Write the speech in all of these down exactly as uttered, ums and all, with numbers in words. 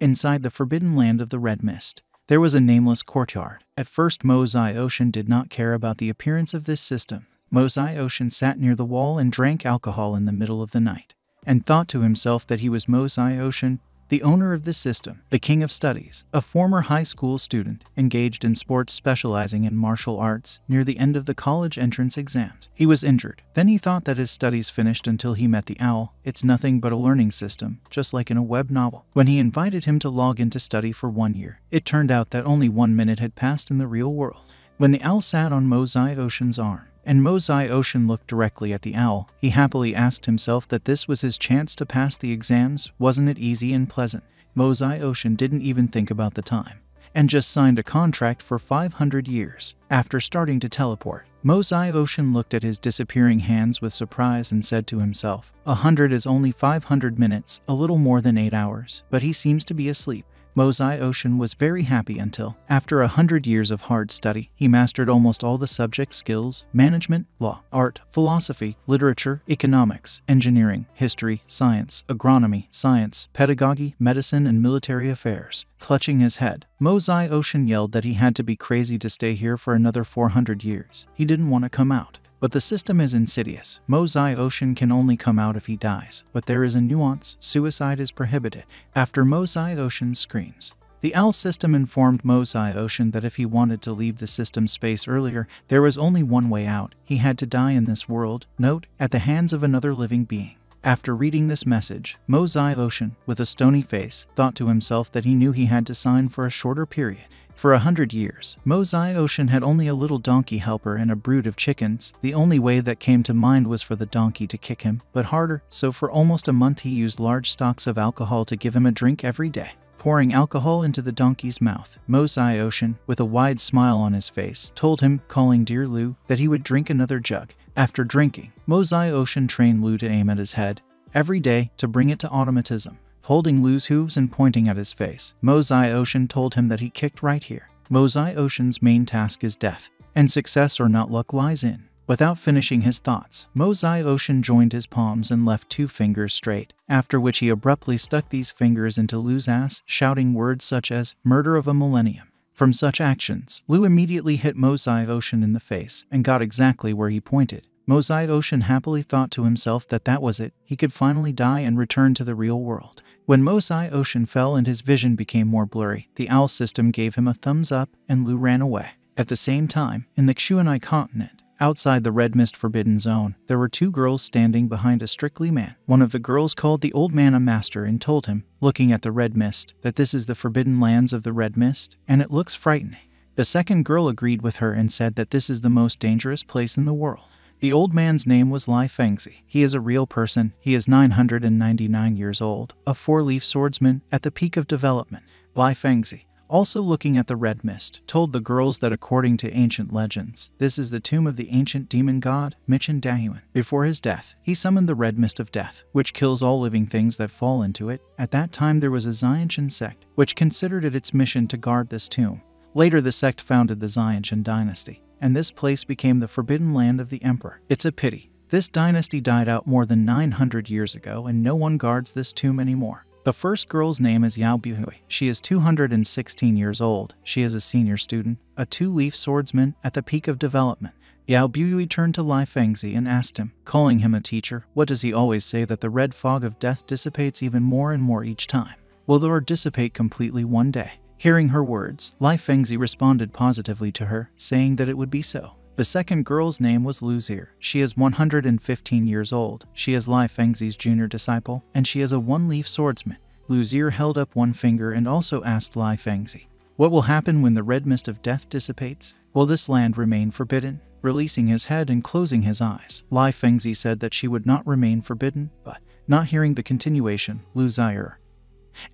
Inside the forbidden land of the Red Mist, there was a nameless courtyard. At first, Mo Zai Ocean did not care about the appearance of this system. Mo Zai Ocean sat near the wall and drank alcohol in the middle of the night, and thought to himself that he was Mo Zai Ocean, the owner of this system, the king of studies, a former high school student, engaged in sports specializing in martial arts. Near the end of the college entrance exams, he was injured. Then he thought that his studies finished until he met the owl. It's nothing but a learning system, just like in a web novel. When he invited him to log in to study for one year, it turned out that only one minute had passed in the real world. When the owl sat on Mo Zai Ocean's arm, and Mo Zai Ocean looked directly at the owl, he happily asked himself that this was his chance to pass the exams. Wasn't it easy and pleasant? Mo Zai Ocean didn't even think about the time, and just signed a contract for five hundred years. After starting to teleport, Mo Zai Ocean looked at his disappearing hands with surprise and said to himself, "A hundred is only five hundred minutes, a little more than eight hours, but he seems to be asleep." Mo Zai Ocean was very happy until, after a hundred years of hard study, he mastered almost all the subject skills: management, law, art, philosophy, literature, economics, engineering, history, science, agronomy, science, pedagogy, medicine, and military affairs. Clutching his head, Mo Zai Ocean yelled that he had to be crazy to stay here for another four hundred years. He didn't want to come out. But the system is insidious. Mo Zai Ocean can only come out if he dies. But there is a nuance: suicide is prohibited. After Mo Zai Ocean's screams, the owl system informed Mo Zai Ocean that if he wanted to leave the system space earlier, there was only one way out. He had to die in this world, note, at the hands of another living being. After reading this message, Mo Zai Ocean, with a stony face, thought to himself that he knew he had to sign for a shorter period. For a hundred years, Mo Zai Ocean had only a little donkey helper and a brood of chickens. The only way that came to mind was for the donkey to kick him, but harder. So for almost a month he used large stocks of alcohol to give him a drink every day. Pouring alcohol into the donkey's mouth, Mo Zai Ocean, with a wide smile on his face, told him, calling Dear Lu, that he would drink another jug. After drinking, Mo Zai Ocean trained Lu to aim at his head every day to bring it to automatism. Holding Lu's hooves and pointing at his face, Mo Zai Ocean told him that he kicked right here. Mo Zai Ocean's main task is death, and success or not luck lies in. Without finishing his thoughts, Mo Zai Ocean joined his palms and left two fingers straight, after which he abruptly stuck these fingers into Lu's ass, shouting words such as, "Murder of a millennium." From such actions, Lu immediately hit Mo Zai Ocean in the face, and got exactly where he pointed. Mo Zai Ocean happily thought to himself that that was it. He could finally die and return to the real world. When Mo Zai Ocean fell and his vision became more blurry, the owl system gave him a thumbs up and Lu ran away. At the same time, in the Xuanai continent, outside the Red Mist Forbidden Zone, there were two girls standing behind a strictly man. One of the girls called the old man a master and told him, looking at the Red Mist, that this is the forbidden lands of the Red Mist, and it looks frightening. The second girl agreed with her and said that this is the most dangerous place in the world. The old man's name was Li Fengzi. He is a real person. He is nine hundred ninety-nine years old, a four-leaf swordsman at the peak of development. Li Fengzi, also looking at the Red Mist, told the girls that according to ancient legends, this is the tomb of the ancient demon god, Michin Dahuan. Before his death, he summoned the Red Mist of Death, which kills all living things that fall into it. At that time there was a Xianxian sect, which considered it its mission to guard this tomb. Later the sect founded the Xianxian dynasty, and this place became the forbidden land of the emperor. It's a pity. This dynasty died out more than nine hundred years ago and no one guards this tomb anymore. The first girl's name is Yao Buhui. She is two hundred sixteen years old. She is a senior student, a two-leaf swordsman at the peak of development. Yao Buhui turned to Li Fengzi and asked him, calling him a teacher, "What does he always say that the red fog of death dissipates even more and more each time? Will there dissipate completely one day?" Hearing her words, Li Fengzi responded positively to her, saying that it would be so. The second girl's name was Lu Zi'er. She is one hundred fifteen years old. She is Li Fengzi's junior disciple, and she is a one-leaf swordsman. Lu Zi'er held up one finger and also asked Li Fengzi, "What will happen when the red mist of death dissipates? Will this land remain forbidden?" Releasing his head and closing his eyes, Li Fengzi said that she would not remain forbidden, but, not hearing the continuation, Lu Zi'er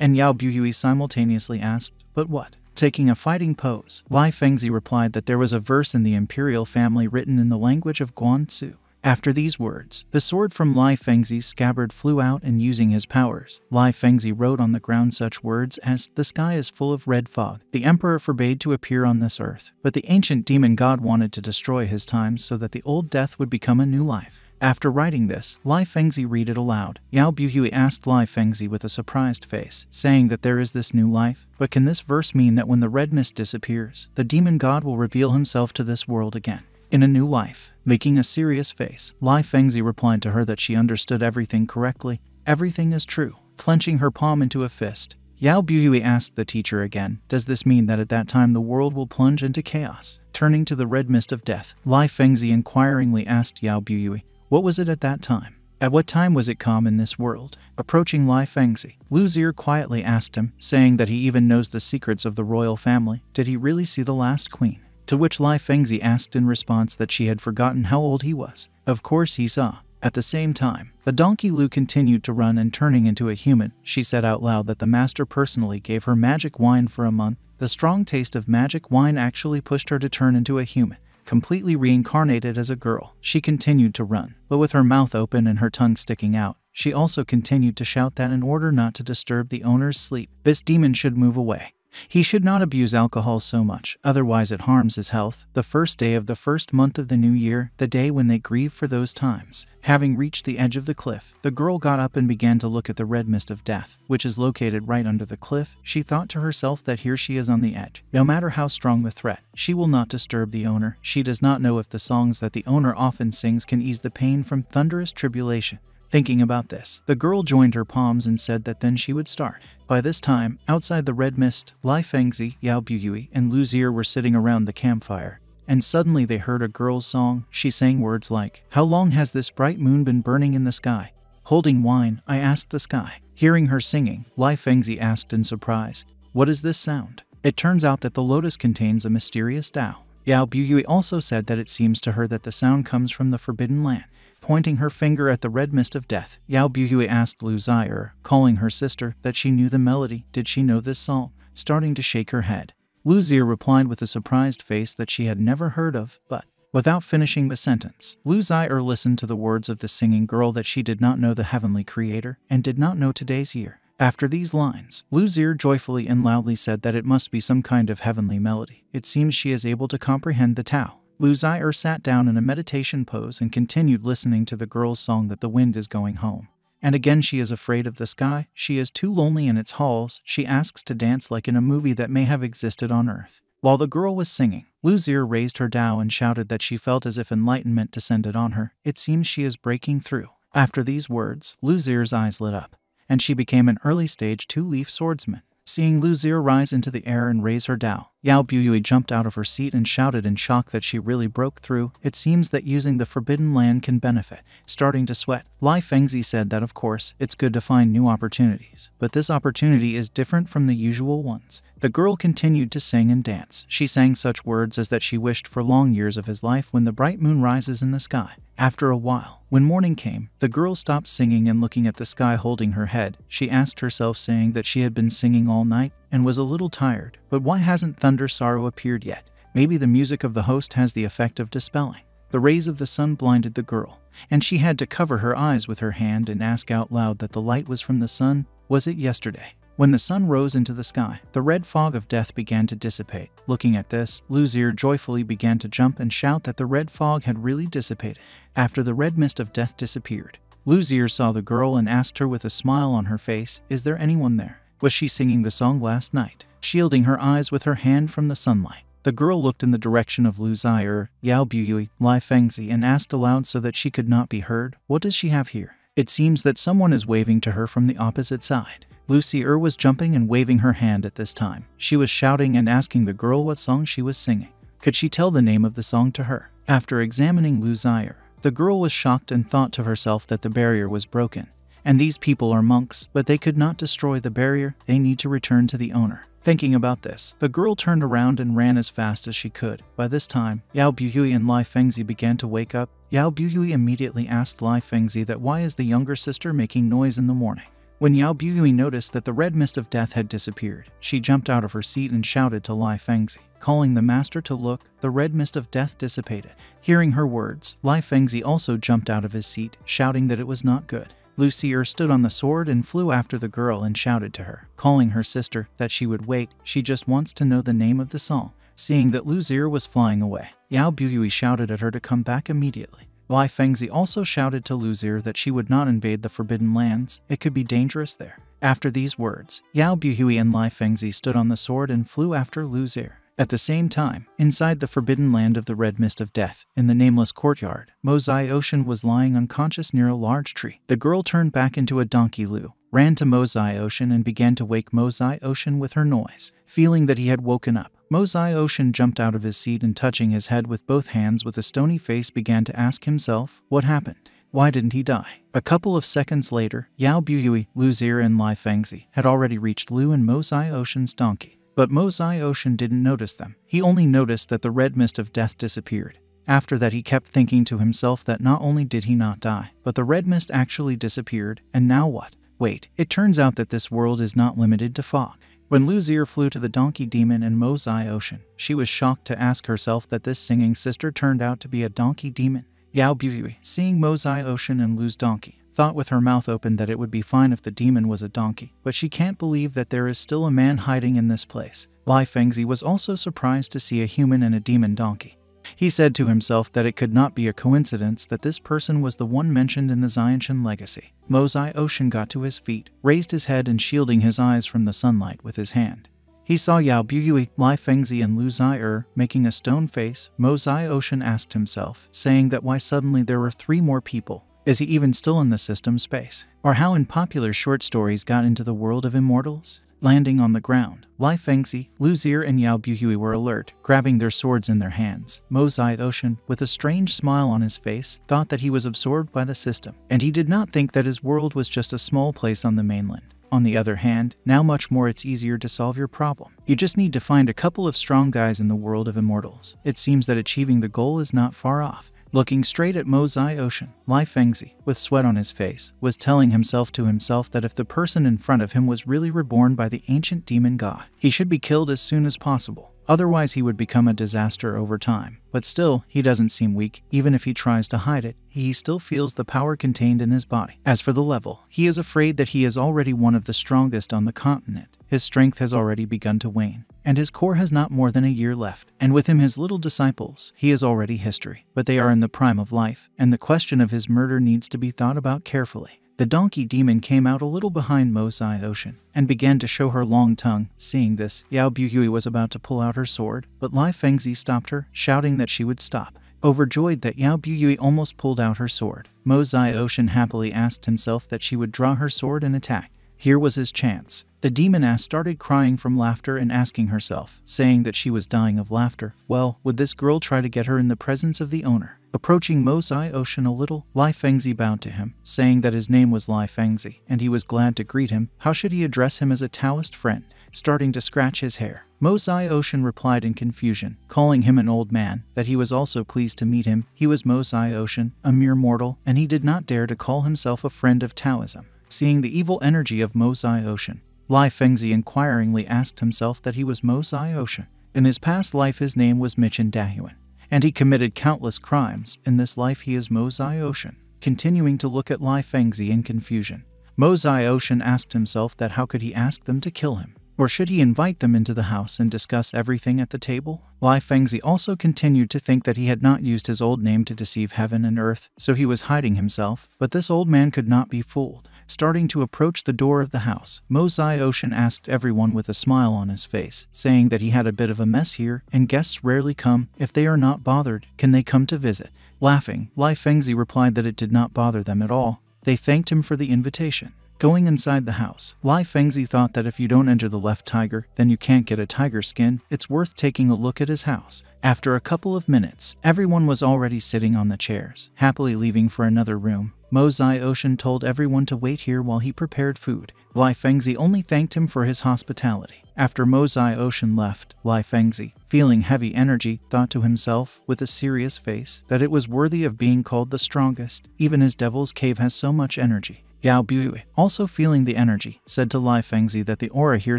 and Yao Buhui simultaneously asked, "But what?" Taking a fighting pose, Li Fengzi replied that there was a verse in the imperial family written in the language of Guan Tzu. After these words, the sword from Li Fengzi's scabbard flew out, and using his powers, Li Fengzi wrote on the ground such words as, "The sky is full of red fog. The emperor forbade to appear on this earth, but the ancient demon god wanted to destroy his time so that the old death would become a new life. After writing this, Li Fengzi read it aloud. Yao Buhui asked Li Fengzi with a surprised face, saying that there is this new life, but can this verse mean that when the red mist disappears, the demon god will reveal himself to this world again, in a new life? Making a serious face, Li Fengzi replied to her that she understood everything correctly. Everything is true. Clenching her palm into a fist, Yao Buhui asked the teacher again, does this mean that at that time the world will plunge into chaos? Turning to the red mist of death, Li Fengzi inquiringly asked Yao Buhui, what was it at that time? At what time was it calm in this world? Approaching Li Fengzi, Lu Zi'er quietly asked him, saying that he even knows the secrets of the royal family. Did he really see the last queen? To which Li Fengzi asked in response that she had forgotten how old he was. Of course he saw. At the same time, the donkey Lu continued to run and turning into a human, she said out loud that the master personally gave her magic wine for a month. The strong taste of magic wine actually pushed her to turn into a human, completely reincarnated as a girl. She continued to run, but with her mouth open and her tongue sticking out. She also continued to shout that in order not to disturb the owner's sleep, this demon should move away. He should not abuse alcohol so much, otherwise it harms his health. The first day of the first month of the new year, the day when they grieve for those times. Having reached the edge of the cliff, the girl got up and began to look at the red mist of death, which is located right under the cliff. She thought to herself that here she is on the edge. No matter how strong the threat, she will not disturb the owner. She does not know if the songs that the owner often sings can ease the pain from thunderous tribulation. Thinking about this, the girl joined her palms and said that then she would start. By this time, outside the red mist, Li Fengzi, Yao Buhui, and Lu Zi'er were sitting around the campfire, and suddenly they heard a girl's song. She sang words like, "How long has this bright moon been burning in the sky? Holding wine, I asked the sky." Hearing her singing, Li Fengzi asked in surprise, "What is this sound?" It turns out that the lotus contains a mysterious Tao. Yao Buhui also said that it seems to her that the sound comes from the forbidden land. Pointing her finger at the red mist of death, Yao Buhui asked Lu Zi'er, calling her sister, that she knew the melody. Did she know this song? Starting to shake her head, Lu Zi'er replied with a surprised face that she had never heard of, but without finishing the sentence, Lu Zi'er listened to the words of the singing girl that she did not know the heavenly creator and did not know today's year. After these lines, Lu Zi'er joyfully and loudly said that it must be some kind of heavenly melody. It seems she is able to comprehend the Tao. Lu Zi'er sat down in a meditation pose and continued listening to the girl's song that the wind is going home. And again she is afraid of the sky, she is too lonely in its halls, she asks to dance like in a movie that may have existed on earth. While the girl was singing, Lu Zi'er raised her Tao and shouted that she felt as if enlightenment descended on her. It seems she is breaking through. After these words, Lu Zi'er's eyes lit up, and she became an early stage two-leaf swordsman. Seeing Lu Zi'er rise into the air and raise her Tao, Yao Buhui jumped out of her seat and shouted in shock that she really broke through. It seems that using the forbidden land can benefit. Starting to sweat, Li Fengzi said that of course, it's good to find new opportunities, but this opportunity is different from the usual ones. The girl continued to sing and dance. She sang such words as that she wished for long years of his life when the bright moon rises in the sky. After a while, when morning came, the girl stopped singing and looking at the sky holding her head. She asked herself, saying that she had been singing all night and was a little tired, but why hasn't Thunder Sorrow appeared yet? Maybe the music of the host has the effect of dispelling. The rays of the sun blinded the girl, and she had to cover her eyes with her hand and ask out loud that the light was from the sun. Was it yesterday? When the sun rose into the sky, the red fog of death began to dissipate. Looking at this, Lu Zi'er joyfully began to jump and shout that the red fog had really dissipated. After the red mist of death disappeared, Lu Zi'er saw the girl and asked her with a smile on her face, is there anyone there? Was she singing the song last night? Shielding her eyes with her hand from the sunlight, the girl looked in the direction of Lu Zi'er, Yao Buhui, Li Fengzi, and asked aloud so that she could not be heard, what does she have here? It seems that someone is waving to her from the opposite side. Lu Zi'er was jumping and waving her hand at this time. She was shouting and asking the girl what song she was singing. Could she tell the name of the song to her? After examining Lu Zi'er, the girl was shocked and thought to herself that the barrier was broken. And these people are monks, but they could not destroy the barrier. They need to return to the owner. Thinking about this, the girl turned around and ran as fast as she could. By this time, Yao Buhui and Li Fengzi began to wake up. Yao Buhui immediately asked Li Fengzi that why is the younger sister making noise in the morning? When Yao Buhui noticed that the red mist of death had disappeared, she jumped out of her seat and shouted to Li Fengzi, calling the master to look, the red mist of death dissipated. Hearing her words, Li Fengzi also jumped out of his seat, shouting that it was not good. Lu Zi'er stood on the sword and flew after the girl and shouted to her, calling her sister, that she would wait, she just wants to know the name of the song. Seeing that Lu Zi'er was flying away, Yao Buhui shouted at her to come back immediately. Li Fengzi also shouted to Lu Zi'er that she would not invade the Forbidden Lands, it could be dangerous there. After these words, Yao Buhui and Li Fengzi stood on the sword and flew after Lu Zi'er. At the same time, inside the Forbidden Land of the Red Mist of Death, in the nameless courtyard, Mo Zai Ocean was lying unconscious near a large tree. The girl turned back into a donkey Lu, ran to Mo Zai Ocean and began to wake Mo Zai Ocean with her noise. Feeling that he had woken up, Mo Zai Ocean jumped out of his seat and touching his head with both hands with a stony face began to ask himself, what happened? Why didn't he die? A couple of seconds later, Yao Buhui, Lu Zi'er and Li Fengzi had already reached Lu and Mo Zai Ocean's donkey. But Mo Zai Ocean didn't notice them. He only noticed that the red mist of death disappeared. After that he kept thinking to himself that not only did he not die, but the red mist actually disappeared, and now what? Wait, it turns out that this world is not limited to fog. When Lu Zi'er flew to the donkey demon and Mo Zai Ocean, she was shocked to ask herself that this singing sister turned out to be a donkey demon. Yao Buhui, seeing Mo Zai Ocean and Lu's donkey, thought with her mouth open that it would be fine if the demon was a donkey, but she can't believe that there is still a man hiding in this place. Li Fengzi was also surprised to see a human and a demon donkey. He said to himself that it could not be a coincidence that this person was the one mentioned in the Xianxian legacy. Mo Zai Ocean got to his feet, raised his head and shielding his eyes from the sunlight with his hand. He saw Yao Buhui, Li Fengzi and Lu Zi'er making a stone face. Mo Zai Ocean asked himself, saying that why suddenly there were three more people. Is he even still in the system space? Or how unpopular short stories got into the world of immortals? Landing on the ground, Li Fengzi, Lu Zi'er and Yao Buhui were alert, grabbing their swords in their hands. Mo Zai Ocean, with a strange smile on his face, thought that he was absorbed by the system, and he did not think that his world was just a small place on the mainland. On the other hand, now much more it's easier to solve your problem. You just need to find a couple of strong guys in the world of immortals. It seems that achieving the goal is not far off. Looking straight at Mo Zai Ocean, Li Fengzi, with sweat on his face, was telling himself to himself that if the person in front of him was really reborn by the ancient demon god, he should be killed as soon as possible. Otherwise he would become a disaster over time. But still, he doesn't seem weak. Even if he tries to hide it, he still feels the power contained in his body. As for the level, he is afraid that he is already one of the strongest on the continent. His strength has already begun to wane, and his core has not more than a year left. And with him his little disciples, he is already history. But they are in the prime of life, and the question of his murder needs to be thought about carefully. The donkey demon came out a little behind Mo Zai Ocean and began to show her long tongue. Seeing this, Yao Buhui was about to pull out her sword, but Li Fengzi stopped her, shouting that she would stop. Overjoyed that Yao Buhui almost pulled out her sword, Mo Zai Ocean happily asked himself that she would draw her sword and attack. Here was his chance. The demoness started crying from laughter and asking herself, saying that she was dying of laughter. Well, would this girl try to get her in the presence of the owner? Approaching Mo Zai Ocean a little, Li Fengzi bowed to him, saying that his name was Li Fengzi, and he was glad to greet him. How should he address him as a Taoist friend? Starting to scratch his hair, Mo Zai Ocean replied in confusion, calling him an old man, that he was also pleased to meet him. He was Mo Zai Ocean, a mere mortal, and he did not dare to call himself a friend of Taoism. Seeing the evil energy of Mo Zai Ocean, Li Fengzi inquiringly asked himself that he was Mo Zai Ocean. In his past life his name was Michin Dahuan, and he committed countless crimes. In this life he is Mo Zai Ocean. Continuing to look at Li Fengzi in confusion, Mo Zai Ocean asked himself that how could he ask them to kill him? Or should he invite them into the house and discuss everything at the table? Li Fengzi also continued to think that he had not used his old name to deceive heaven and earth, so he was hiding himself. But this old man could not be fooled. Starting to approach the door of the house, Mo Zai Ocean asked everyone with a smile on his face, saying that he had a bit of a mess here, and guests rarely come. If they are not bothered, can they come to visit? Laughing, Li Fengzi replied that it did not bother them at all. They thanked him for the invitation. Going inside the house, Li Fengzi thought that if you don't enter the left tiger, then you can't get a tiger skin. It's worth taking a look at his house. After a couple of minutes, everyone was already sitting on the chairs, happily leaving for another room. Mo Zai Ocean told everyone to wait here while he prepared food. Li Fengzi only thanked him for his hospitality. After Mo Zai Ocean left, Li Fengzi, feeling heavy energy, thought to himself, with a serious face, that it was worthy of being called the strongest. Even his devil's cave has so much energy. Yao Buhui, also feeling the energy, said to Li Fengzi that the aura here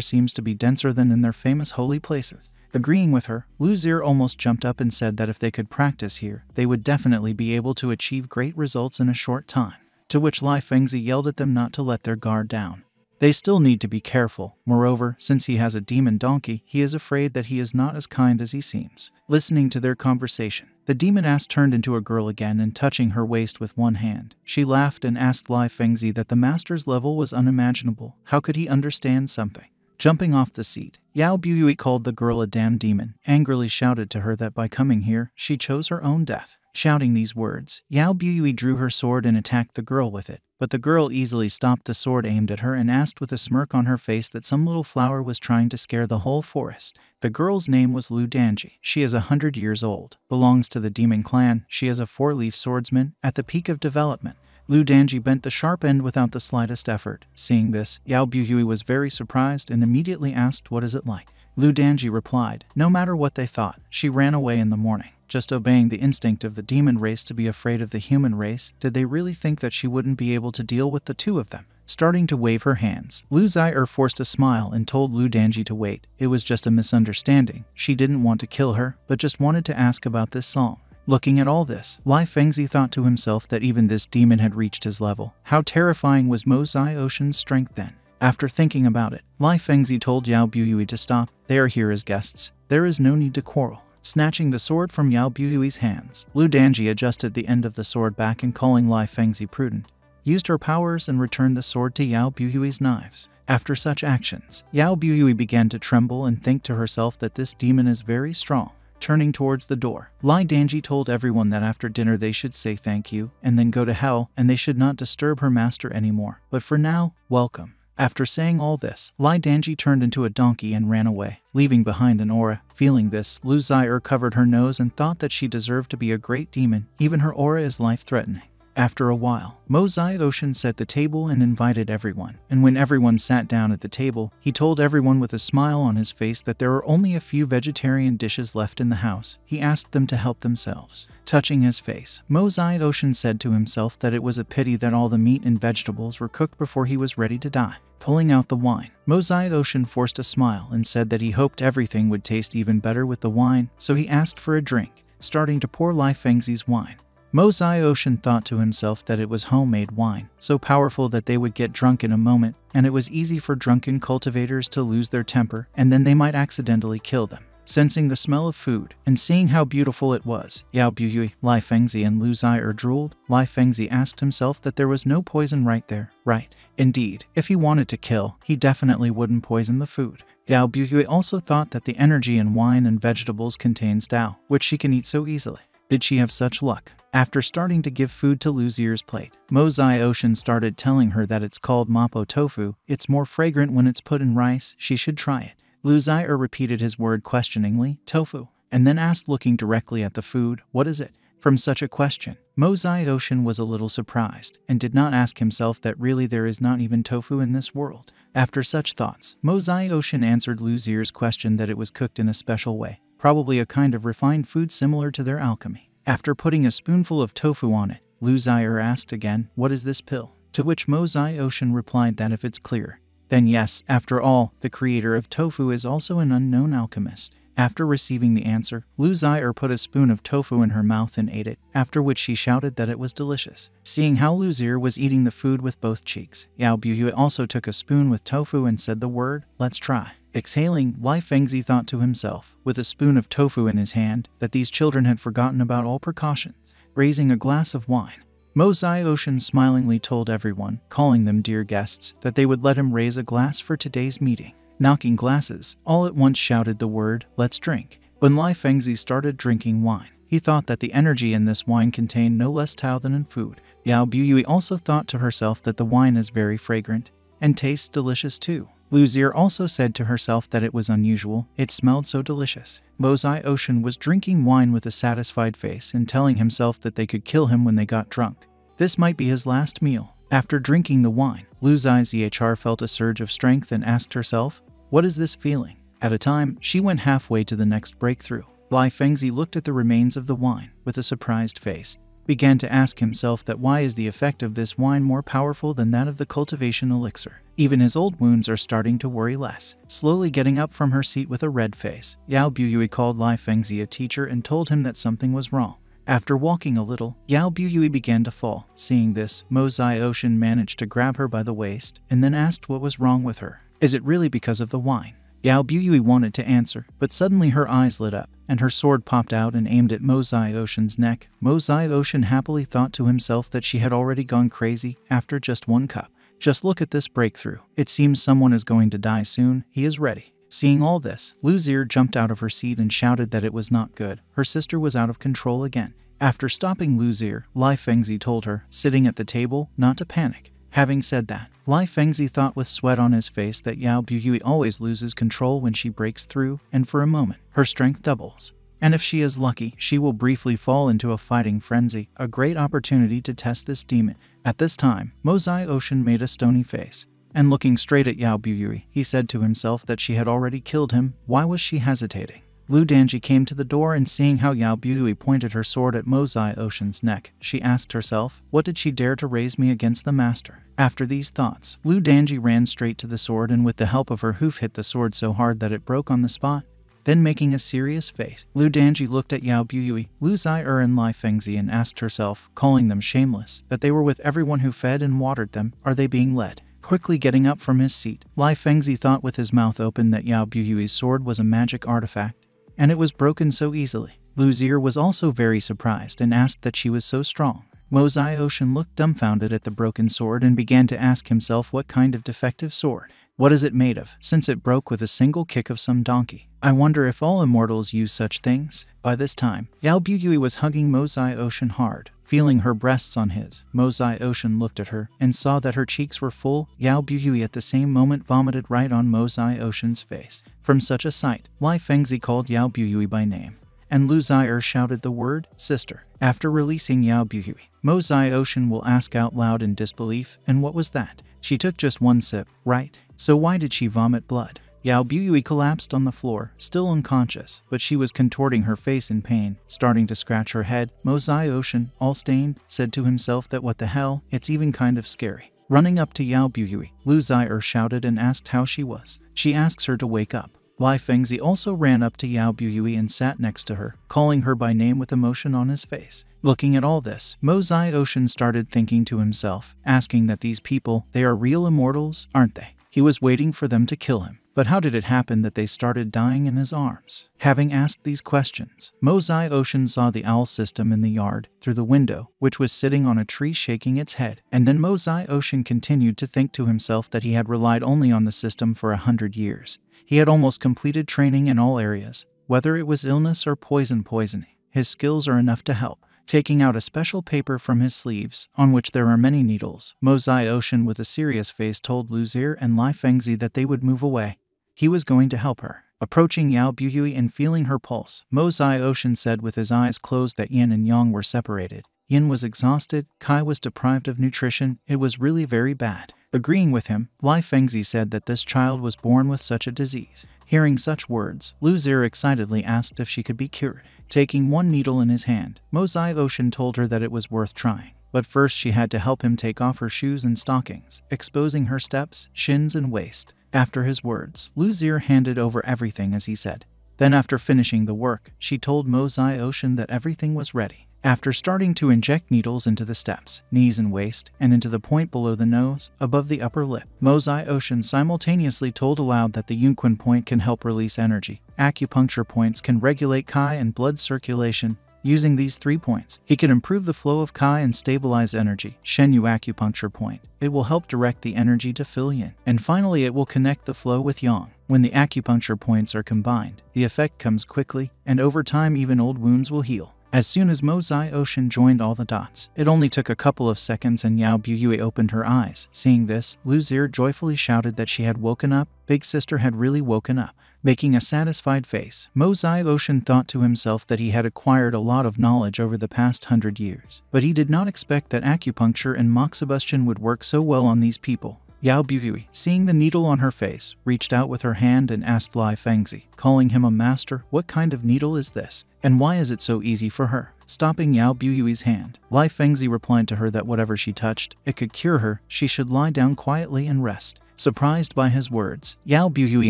seems to be denser than in their famous holy places. Agreeing with her, Lu Zi'er almost jumped up and said that if they could practice here, they would definitely be able to achieve great results in a short time. To which Li Fengzi yelled at them not to let their guard down. They still need to be careful. Moreover, since he has a demon donkey, he is afraid that he is not as kind as he seems. Listening to their conversation, the demon ass turned into a girl again and touching her waist with one hand. She laughed and asked Li Fengzi that the master's level was unimaginable. How could he understand something? Jumping off the seat, Yao Buhui called the girl a damn demon, angrily shouted to her that by coming here, she chose her own death. Shouting these words, Yao Buhui drew her sword and attacked the girl with it, but the girl easily stopped the sword aimed at her and asked with a smirk on her face that some little flower was trying to scare the whole forest. The girl's name was Lu Danji. She is a hundred years old, belongs to the demon clan. She is a four-leaf swordsman, at the peak of development. Lu Danji bent the sharp end without the slightest effort. Seeing this, Yao Buhui was very surprised and immediately asked, "What is it like?" Lu Danji replied, "No matter what they thought, she ran away in the morning." Just obeying the instinct of the demon race to be afraid of the human race, did they really think that she wouldn't be able to deal with the two of them? Starting to wave her hands, Lu Zi'er forced a smile and told Lu Danji to wait. It was just a misunderstanding. She didn't want to kill her, but just wanted to ask about this song. Looking at all this, Li Fengzi thought to himself that even this demon had reached his level. How terrifying was Mo Zai Ocean's strength then? After thinking about it, Li Fengzi told Yao Buhui to stop. They are here as guests. There is no need to quarrel. Snatching the sword from Yao Buhui's hands, Lu Danji adjusted the end of the sword back and calling Li Fengzi prudent, used her powers and returned the sword to Yao Buhui's knives. After such actions, Yao Buhui began to tremble and think to herself that this demon is very strong. Turning towards the door, Li Danji told everyone that after dinner they should say thank you, and then go to hell, and they should not disturb her master anymore. But for now, welcome. After saying all this, Li Danji turned into a donkey and ran away, leaving behind an aura. Feeling this, Lu Zi'er covered her nose and thought that she deserved to be a great demon. Even her aura is life-threatening. After a while, Mo Zai Ocean set the table and invited everyone, and when everyone sat down at the table, he told everyone with a smile on his face that there are only a few vegetarian dishes left in the house. He asked them to help themselves. Touching his face, Mo Zai Ocean said to himself that it was a pity that all the meat and vegetables were cooked before he was ready to die. Pulling out the wine, Mo Zai Ocean forced a smile and said that he hoped everything would taste even better with the wine, so he asked for a drink, starting to pour Li Fengzi's wine. Mo Zai Ocean thought to himself that it was homemade wine, so powerful that they would get drunk in a moment, and it was easy for drunken cultivators to lose their temper, and then they might accidentally kill them. Sensing the smell of food, and seeing how beautiful it was, Yao Buhui, Li Fengzi and Lu Zi'er drooled. Li Fengzi asked himself that there was no poison right there, right? Indeed, if he wanted to kill, he definitely wouldn't poison the food. Yao Buhui also thought that the energy in wine and vegetables contains Tao, which she can eat so easily. Did she have such luck? After starting to give food to Lu Zi'er's plate, Mo Zai Ocean started telling her that it's called Mapo Tofu, it's more fragrant when it's put in rice, she should try it. Lu Zi'er repeated his word questioningly, tofu, and then asked looking directly at the food, what is it? From such a question, Mo Zai Ocean was a little surprised, and did not ask himself that really there is not even tofu in this world. After such thoughts, Mo Zai Ocean answered Lu Zi'er's question that it was cooked in a special way, probably a kind of refined food similar to their alchemy. After putting a spoonful of tofu on it, Lu Zi'er asked again, what is this pill? To which Mo Zai Ocean replied that if it's clear, then yes, after all, the creator of tofu is also an unknown alchemist. After receiving the answer, Lu Zi'er put a spoon of tofu in her mouth and ate it, after which she shouted that it was delicious. Seeing how Lu Zi'er was eating the food with both cheeks, Yao Buhui also took a spoon with tofu and said the word, let's try. Exhaling, Li Fengzi thought to himself, with a spoon of tofu in his hand, that these children had forgotten about all precautions. Raising a glass of wine, Mo Zai Ocean smilingly told everyone, calling them dear guests, that they would let him raise a glass for today's meeting. Knocking glasses, all at once shouted the word, let's drink. When Li Fengzi started drinking wine, he thought that the energy in this wine contained no less Tao than in food. Yao Buhui also thought to herself that the wine is very fragrant, and tastes delicious too. Lu Zi'er also said to herself that it was unusual, it smelled so delicious. Mo Zai Ocean was drinking wine with a satisfied face and telling himself that they could kill him when they got drunk. This might be his last meal. After drinking the wine, Lu Zi'er felt a surge of strength and asked herself, what is this feeling? At a time, she went halfway to the next breakthrough. Li Fengzi looked at the remains of the wine with a surprised face, began to ask himself that why is the effect of this wine more powerful than that of the cultivation elixir? Even his old wounds are starting to worry less. Slowly getting up from her seat with a red face, Yao Buhui called Li Fengzi a teacher and told him that something was wrong. After walking a little, Yao Buhui began to fall. Seeing this, Mo Zai Ocean managed to grab her by the waist and then asked what was wrong with her. Is it really because of the wine? Yao Buhui wanted to answer, but suddenly her eyes lit up, and her sword popped out and aimed at Mo Zai Ocean's neck. Mo Zai Ocean happily thought to himself that she had already gone crazy after just one cup. Just look at this breakthrough. It seems someone is going to die soon. He is ready. Seeing all this, Lu Zi'er jumped out of her seat and shouted that it was not good. Her sister was out of control again. After stopping Lu Zi'er, Li Fengzi told her, sitting at the table, not to panic. Having said that, Li Fengzi thought with sweat on his face that Yao Buhui always loses control when she breaks through, and for a moment, her strength doubles. And if she is lucky, she will briefly fall into a fighting frenzy, a great opportunity to test this demon. At this time, Mo Zai Ocean made a stony face, and looking straight at Yao Buhui, he said to himself that she had already killed him. Why was she hesitating? Lu Danji came to the door, and seeing how Yao Buhui pointed her sword at Mo Zai Ocean's neck, she asked herself, what did she dare to raise me against the master? After these thoughts, Lu Danji ran straight to the sword and with the help of her hoof hit the sword so hard that it broke on the spot. Then making a serious face, Lu Danji looked at Yao Buhui, Lu Zi'er and Li Fengzi and asked herself, calling them shameless, that they were with everyone who fed and watered them. Are they being led? Quickly getting up from his seat, Li Fengzi thought with his mouth open that Yao Buhui's sword was a magic artifact, and it was broken so easily. Lu Zi'er was also very surprised and asked that she was so strong. Mo Zai Ocean looked dumbfounded at the broken sword and began to ask himself what kind of defective sword. What is it made of, since it broke with a single kick of some donkey? I wonder if all immortals use such things? By this time, Yao Buhui was hugging Mo Zai Ocean hard. Feeling her breasts on his, Mo Zai Ocean looked at her and saw that her cheeks were full. Yao Buhui at the same moment vomited right on Mo Zai Ocean's face. From such a sight, Li Fengzi called Yao Buhui by name, and Lu Zi'er shouted the word, sister. After releasing Yao Buhui, Mo Zai Ocean will ask out loud in disbelief, and what was that? She took just one sip, right? So why did she vomit blood? Yao Buhui collapsed on the floor, still unconscious, but she was contorting her face in pain, starting to scratch her head. Mo Zai Ocean, all stained, said to himself that what the hell, it's even kind of scary. Running up to Yao Buhui, Lu Zi'er shouted and asked how she was. She asks her to wake up. Li Fengzi also ran up to Yao Buhui and sat next to her, calling her by name with emotion on his face. Looking at all this, Mo Zai Ocean started thinking to himself, asking that these people, they are real immortals, aren't they? He was waiting for them to kill him. But how did it happen that they started dying in his arms? Having asked these questions, Mo Zai Ocean saw the owl system in the yard, through the window, which was sitting on a tree shaking its head. And then Mo Zai Ocean continued to think to himself that he had relied only on the system for a hundred years. He had almost completed training in all areas, whether it was illness or poison poisoning. His skills are enough to help. Taking out a special paper from his sleeves, on which there are many needles, Mo Zai Ocean with a serious face told Lu Zi'er and Li Fengzi that they would move away. He was going to help her. Approaching Yao Buhui and feeling her pulse, Mo Zai Ocean said with his eyes closed that Yin and Yang were separated. Yin was exhausted, Kai was deprived of nutrition, it was really very bad. Agreeing with him, Li Fengzi said that this child was born with such a disease. Hearing such words, Lu Zi'er excitedly asked if she could be cured. Taking one needle in his hand, Mo Zai Ocean told her that it was worth trying. But first she had to help him take off her shoes and stockings, exposing her steps, shins and waist. After his words, Lu Zi'er handed over everything as he said. Then after finishing the work, she told Mo Zai Ocean that everything was ready. After starting to inject needles into the steps, knees and waist, and into the point below the nose, above the upper lip, Mo Zai Ocean simultaneously told aloud that the Yunquan point can help release energy. Acupuncture points can regulate Qi and blood circulation. Using these three points, he can improve the flow of Qi and stabilize energy. Shenyu acupuncture point. It will help direct the energy to fill Yin. And finally, it will connect the flow with Yang. When the acupuncture points are combined, the effect comes quickly, and over time even old wounds will heal. As soon as Mo Zai Ocean joined all the dots, it only took a couple of seconds and Yao Buhui opened her eyes. Seeing this, Lu Zi'er joyfully shouted that she had woken up. Big sister had really woken up. Making a satisfied face, Mo Zai Ocean thought to himself that he had acquired a lot of knowledge over the past hundred years. But he did not expect that acupuncture and moxibustion would work so well on these people. Yao Buhui, seeing the needle on her face, reached out with her hand and asked Li Fengzi, calling him a master, what kind of needle is this? And why is it so easy for her? Stopping Yao Buhui's hand, Li Fengzi replied to her that whatever she touched, it could cure her, she should lie down quietly and rest. Surprised by his words, Yao Buhui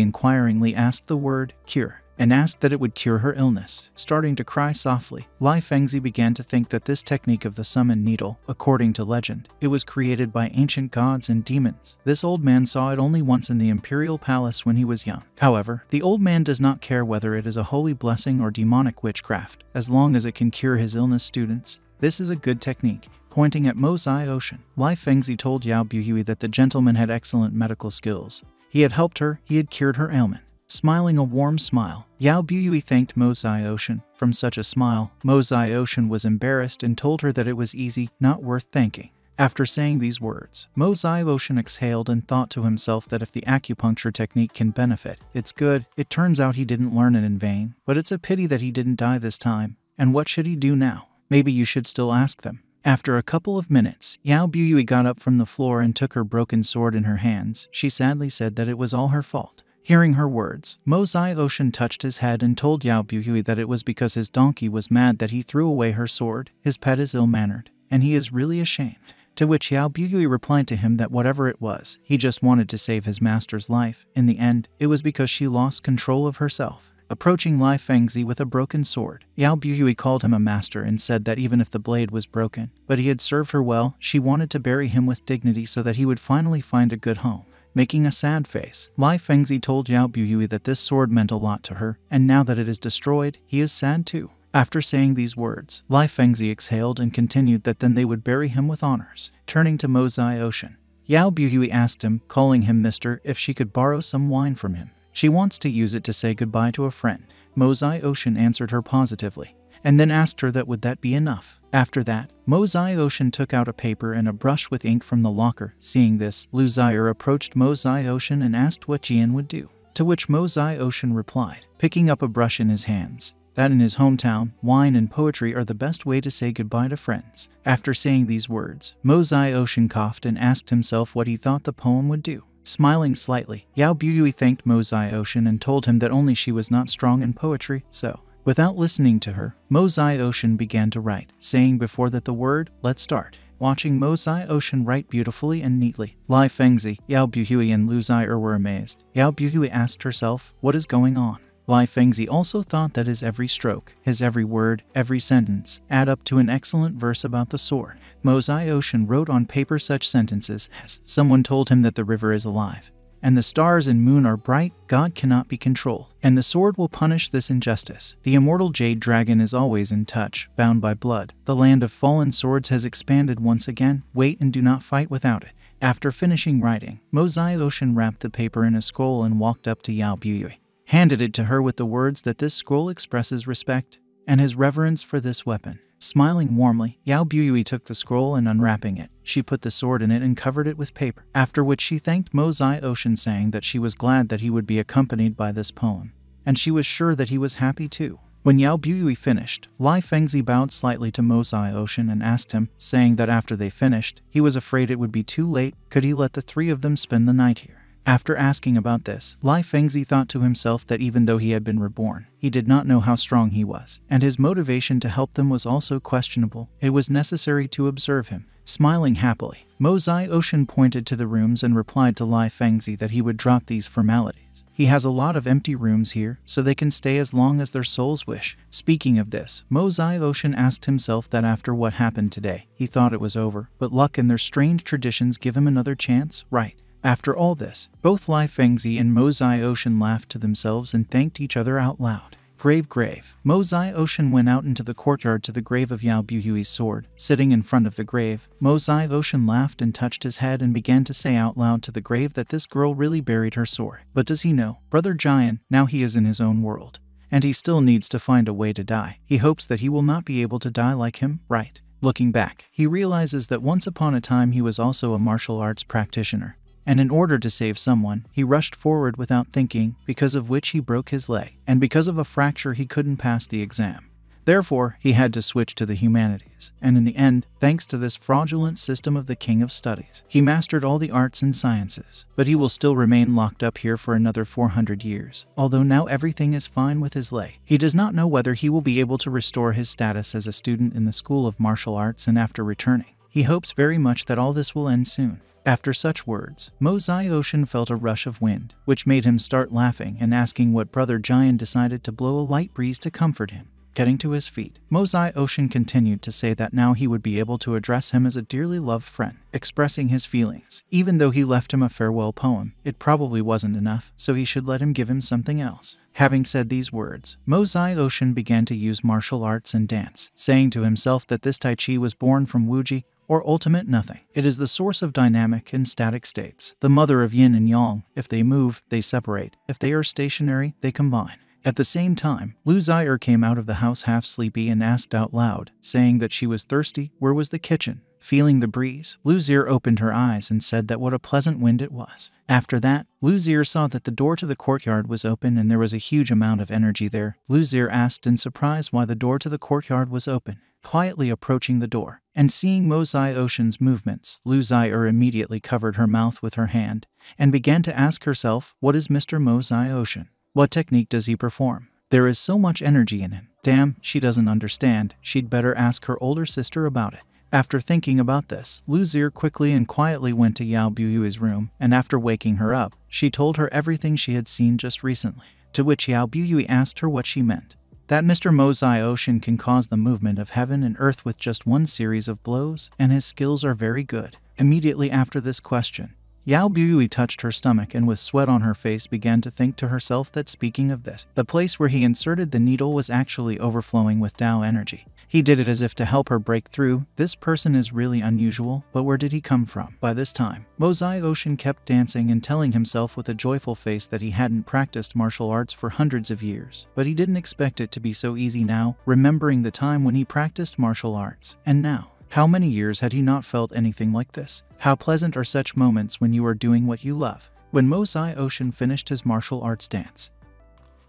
inquiringly asked the word, cure. and asked that it would cure her illness, starting to cry softly. Li Fengzi began to think that this technique of the summon needle, according to legend, it was created by ancient gods and demons. This old man saw it only once in the imperial palace when he was young. However, the old man does not care whether it is a holy blessing or demonic witchcraft, as long as it can cure his illness. Students, this is a good technique. Pointing at Mo Zai Ocean, Li Fengzi told Yao Buhui that the gentleman had excellent medical skills. He had helped her, he had cured her ailment. Smiling a warm smile, Yao Buhui thanked Mo Zai Ocean. From such a smile, Mo Zai Ocean was embarrassed and told her that it was easy, not worth thanking. After saying these words, Mo Zai Ocean exhaled and thought to himself that if the acupuncture technique can benefit, it's good. It turns out he didn't learn it in vain, but it's a pity that he didn't die this time. And what should he do now? Maybe you should still ask them. After a couple of minutes, Yao Buhui got up from the floor and took her broken sword in her hands. She sadly said that it was all her fault. Hearing her words, Mo Zai Ocean touched his head and told Yao Buhui that it was because his donkey was mad that he threw away her sword. His pet is ill-mannered, and he is really ashamed. To which Yao Buhui replied to him that whatever it was, he just wanted to save his master's life. In the end, it was because she lost control of herself. Approaching Li Fengzi with a broken sword, Yao Buhui called him a master and said that even if the blade was broken, but he had served her well, she wanted to bury him with dignity so that he would finally find a good home. Making a sad face, Li Fengzi told Yao Buhui that this sword meant a lot to her, and now that it is destroyed, he is sad too. After saying these words, Li Fengzi exhaled and continued that then they would bury him with honors. Turning to Mo Zai Ocean, Yao Buhui asked him, calling him mister, if she could borrow some wine from him. She wants to use it to say goodbye to a friend. Mo Zai Ocean answered her positively, and then asked her that would that be enough. After that, Mo Zai Ocean took out a paper and a brush with ink from the locker. Seeing this, Lu Zi'er approached Mo Zai Ocean and asked what Jian would do. To which Mo Zai Ocean replied, picking up a brush in his hands, that in his hometown, wine and poetry are the best way to say goodbye to friends. After saying these words, Mo Zai Ocean coughed and asked himself what he thought the poem would do. Smiling slightly, Yao Buhui thanked Mo Zai Ocean and told him that only she was not strong in poetry, so, without listening to her, Mo Zai Ocean began to write, saying before that the word, let's start. Watching Mo Zai Ocean write beautifully and neatly, Li Fengzi, Yao Buhui and Lu Zi'er were amazed. Yao Buhui asked herself, what is going on? Li Fengzi also thought that his every stroke, his every word, every sentence, add up to an excellent verse about the sword. Mo Zai Ocean wrote on paper such sentences as, someone told him that the river is alive, and the stars and moon are bright, God cannot be controlled, and the sword will punish this injustice. The immortal jade dragon is always in touch, bound by blood. The land of fallen swords has expanded once again, wait and do not fight without it. After finishing writing, Mo Zai Ocean wrapped the paper in a scroll and walked up to Yao Buhui. Handed it to her with the words that this scroll expresses respect and his reverence for this weapon. Smiling warmly, Yao Buhui took the scroll and unwrapping it, she put the sword in it and covered it with paper, after which she thanked Mo Zai Ocean saying that she was glad that he would be accompanied by this poem, and she was sure that he was happy too. When Yao Buhui finished, Li Fengzi bowed slightly to Mo Zai Ocean and asked him, saying that after they finished, he was afraid it would be too late, could he let the three of them spend the night here? After asking about this, Li Fengzi thought to himself that even though he had been reborn, he did not know how strong he was, and his motivation to help them was also questionable. It was necessary to observe him. Smiling happily, Mo Zai Ocean pointed to the rooms and replied to Li Fengzi that he would drop these formalities. He has a lot of empty rooms here, so they can stay as long as their souls wish. Speaking of this, Mo Zai Ocean asked himself that after what happened today, he thought it was over, but luck and their strange traditions give him another chance, right? After all this, both Li Fengzi and Mo Zai Ocean laughed to themselves and thanked each other out loud. Grave grave. Mo Zai Ocean went out into the courtyard to the grave of Yao Buhui's sword. Sitting in front of the grave, Mo Zai Ocean laughed and touched his head and began to say out loud to the grave that this girl really buried her sword. But does he know? Brother Jian, now he is in his own world. And he still needs to find a way to die. He hopes that he will not be able to die like him, right? Looking back, he realizes that once upon a time he was also a martial arts practitioner. And in order to save someone, he rushed forward without thinking, because of which he broke his leg, and because of a fracture he couldn't pass the exam. Therefore, he had to switch to the humanities, and in the end, thanks to this fraudulent system of the King of Studies, he mastered all the arts and sciences, but he will still remain locked up here for another four hundred years, although now everything is fine with his leg. He does not know whether he will be able to restore his status as a student in the School of Martial Arts and after returning. He hopes very much that all this will end soon. After such words, Mo Zai Ocean felt a rush of wind, which made him start laughing and asking what Brother Giant decided to blow a light breeze to comfort him. Getting to his feet, Mo Zai Ocean continued to say that now he would be able to address him as a dearly loved friend, expressing his feelings. Even though he left him a farewell poem, it probably wasn't enough, so he should let him give him something else. Having said these words, Mo Zai Ocean began to use martial arts and dance, saying to himself that this Tai Chi was born from Wuji, or ultimate nothing. It is the source of dynamic and static states, the mother of yin and yang. If they move, they separate. If they are stationary, they combine. At the same time, Lu Zi'er came out of the house half sleepy and asked out loud, saying that she was thirsty. Where was the kitchen? Feeling the breeze, Lu Zi'er opened her eyes and said that what a pleasant wind it was. After that, Lu Zi'er saw that the door to the courtyard was open and there was a huge amount of energy there. Lu Zi'er asked in surprise why the door to the courtyard was open. Quietly approaching the door and seeing Mo Zai Ocean's movements, Lu Zi'er immediately covered her mouth with her hand and began to ask herself, what is Mister Mo Zai Ocean? What technique does he perform? There is so much energy in him. Damn, she doesn't understand. She'd better ask her older sister about it. After thinking about this, Lu Zi'er quickly and quietly went to Yao Buhui's room, and after waking her up, she told her everything she had seen just recently, to which Yao Buhui asked her what she meant. That Mister Mo Zai Ocean can cause the movement of heaven and earth with just one series of blows, and his skills are very good. Immediately after this question, Yao Buhui touched her stomach and with sweat on her face began to think to herself that speaking of this, the place where he inserted the needle was actually overflowing with Tao energy. He did it as if to help her break through. This person is really unusual, but where did he come from? By this time, Mo Zai Ocean kept dancing and telling himself with a joyful face that he hadn't practiced martial arts for hundreds of years, but he didn't expect it to be so easy now, remembering the time when he practiced martial arts. And now, how many years had he not felt anything like this? How pleasant are such moments when you are doing what you love? When Mo Zai Ocean finished his martial arts dance,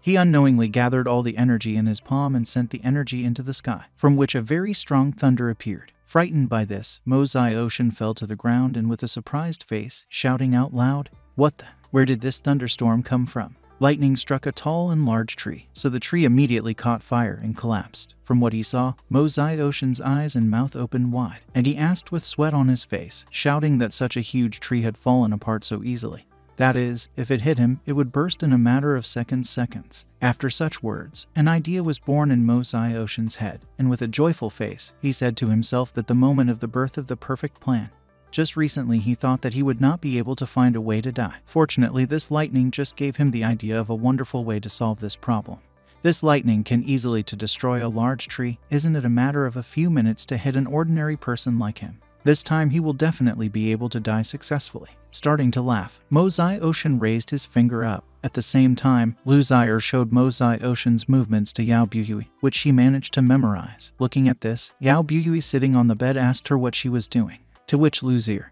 he unknowingly gathered all the energy in his palm and sent the energy into the sky, from which a very strong thunder appeared. Frightened by this, Mo Zai Ocean fell to the ground and with a surprised face, shouting out loud, "What the? Where did this thunderstorm come from?" Lightning struck a tall and large tree, so the tree immediately caught fire and collapsed. From what he saw, Mo Zai Ocean's eyes and mouth opened wide, and he asked with sweat on his face, shouting that such a huge tree had fallen apart so easily. That is, if it hit him, it would burst in a matter of seconds seconds. After such words, an idea was born in Mo Zai Ocean's head, and with a joyful face, he said to himself that the moment of the birth of the perfect plan. Just recently he thought that he would not be able to find a way to die. Fortunately, this lightning just gave him the idea of a wonderful way to solve this problem. This lightning can easily to destroy a large tree, isn't it a matter of a few minutes to hit an ordinary person like him? This time he will definitely be able to die successfully. Starting to laugh, Mo Zai Ocean raised his finger up. At the same time, Lu Zi'er showed Mo Zai Ocean's movements to Yao Buhui, which she managed to memorize. Looking at this, Yao Buhui sitting on the bed asked her what she was doing. To which Lu Zi'er,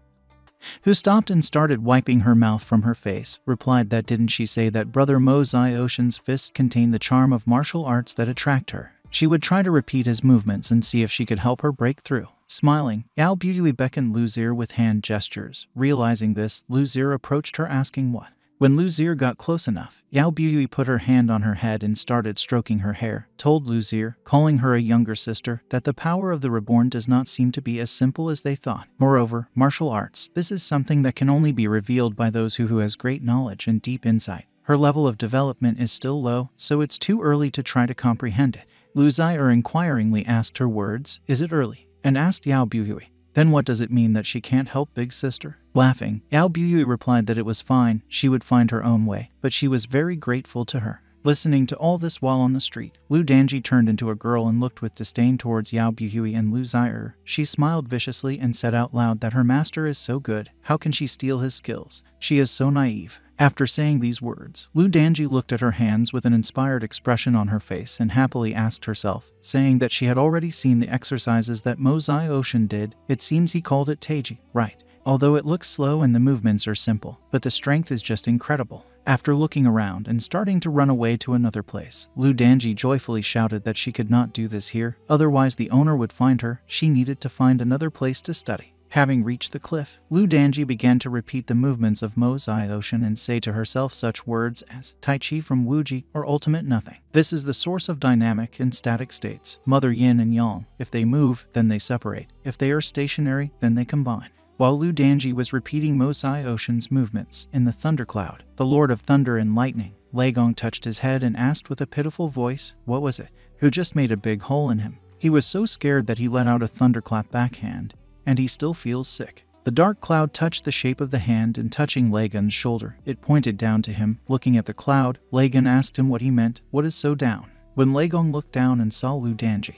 who stopped and started wiping her mouth from her face, replied that didn't she say that Brother Mo Zai Ocean's fist contained the charm of martial arts that attract her? She would try to repeat his movements and see if she could help her break through. Smiling, Yao Buhui beckoned Lu Zi'er with hand gestures. Realizing this, Lu Zi'er approached her asking what. When Lu Zi'er got close enough, Yao Buhui put her hand on her head and started stroking her hair, told Lu Zi'er, calling her a younger sister, that the power of the reborn does not seem to be as simple as they thought. Moreover, martial arts, this is something that can only be revealed by those who, who has great knowledge and deep insight. Her level of development is still low, so it's too early to try to comprehend it. Lu Zi'er inquiringly asked her words, is it early? And asked Yao Buhui, then what does it mean that she can't help Big Sister? Laughing, Yao Buhui replied that it was fine, she would find her own way, but she was very grateful to her. Listening to all this while on the street, Lu Danji turned into a girl and looked with disdain towards Yao Buhui and Lu Zi'er. She smiled viciously and said out loud that her master is so good, how can she steal his skills? She is so naive. After saying these words, Lu Danji looked at her hands with an inspired expression on her face and happily asked herself, saying that she had already seen the exercises that Mo Zai Ocean did. It seems he called it Taiji, right? Although it looks slow and the movements are simple, but the strength is just incredible. After looking around and starting to run away to another place, Lu Danji joyfully shouted that she could not do this here, otherwise the owner would find her. She needed to find another place to study. Having reached the cliff, Lu Danji began to repeat the movements of Mo Zai Ocean and say to herself such words as Tai Chi from Wuji or Ultimate Nothing. This is the source of dynamic and static states, Mother Yin and Yang. If they move, then they separate. If they are stationary, then they combine. While Lu Danji was repeating Mo Zai Ocean's movements in the thundercloud, the Lord of Thunder and Lightning, Lei Gong, touched his head and asked with a pitiful voice, "What was it?" Who just made a big hole in him. He was so scared that he let out a thunderclap backhand, and he still feels sick. The dark cloud touched the shape of the hand and touching Lei Gong's shoulder, it pointed down to him. Looking at the cloud, Lei Gong asked him what he meant. "What is so down?" When Lei Gong looked down and saw Lu Danji,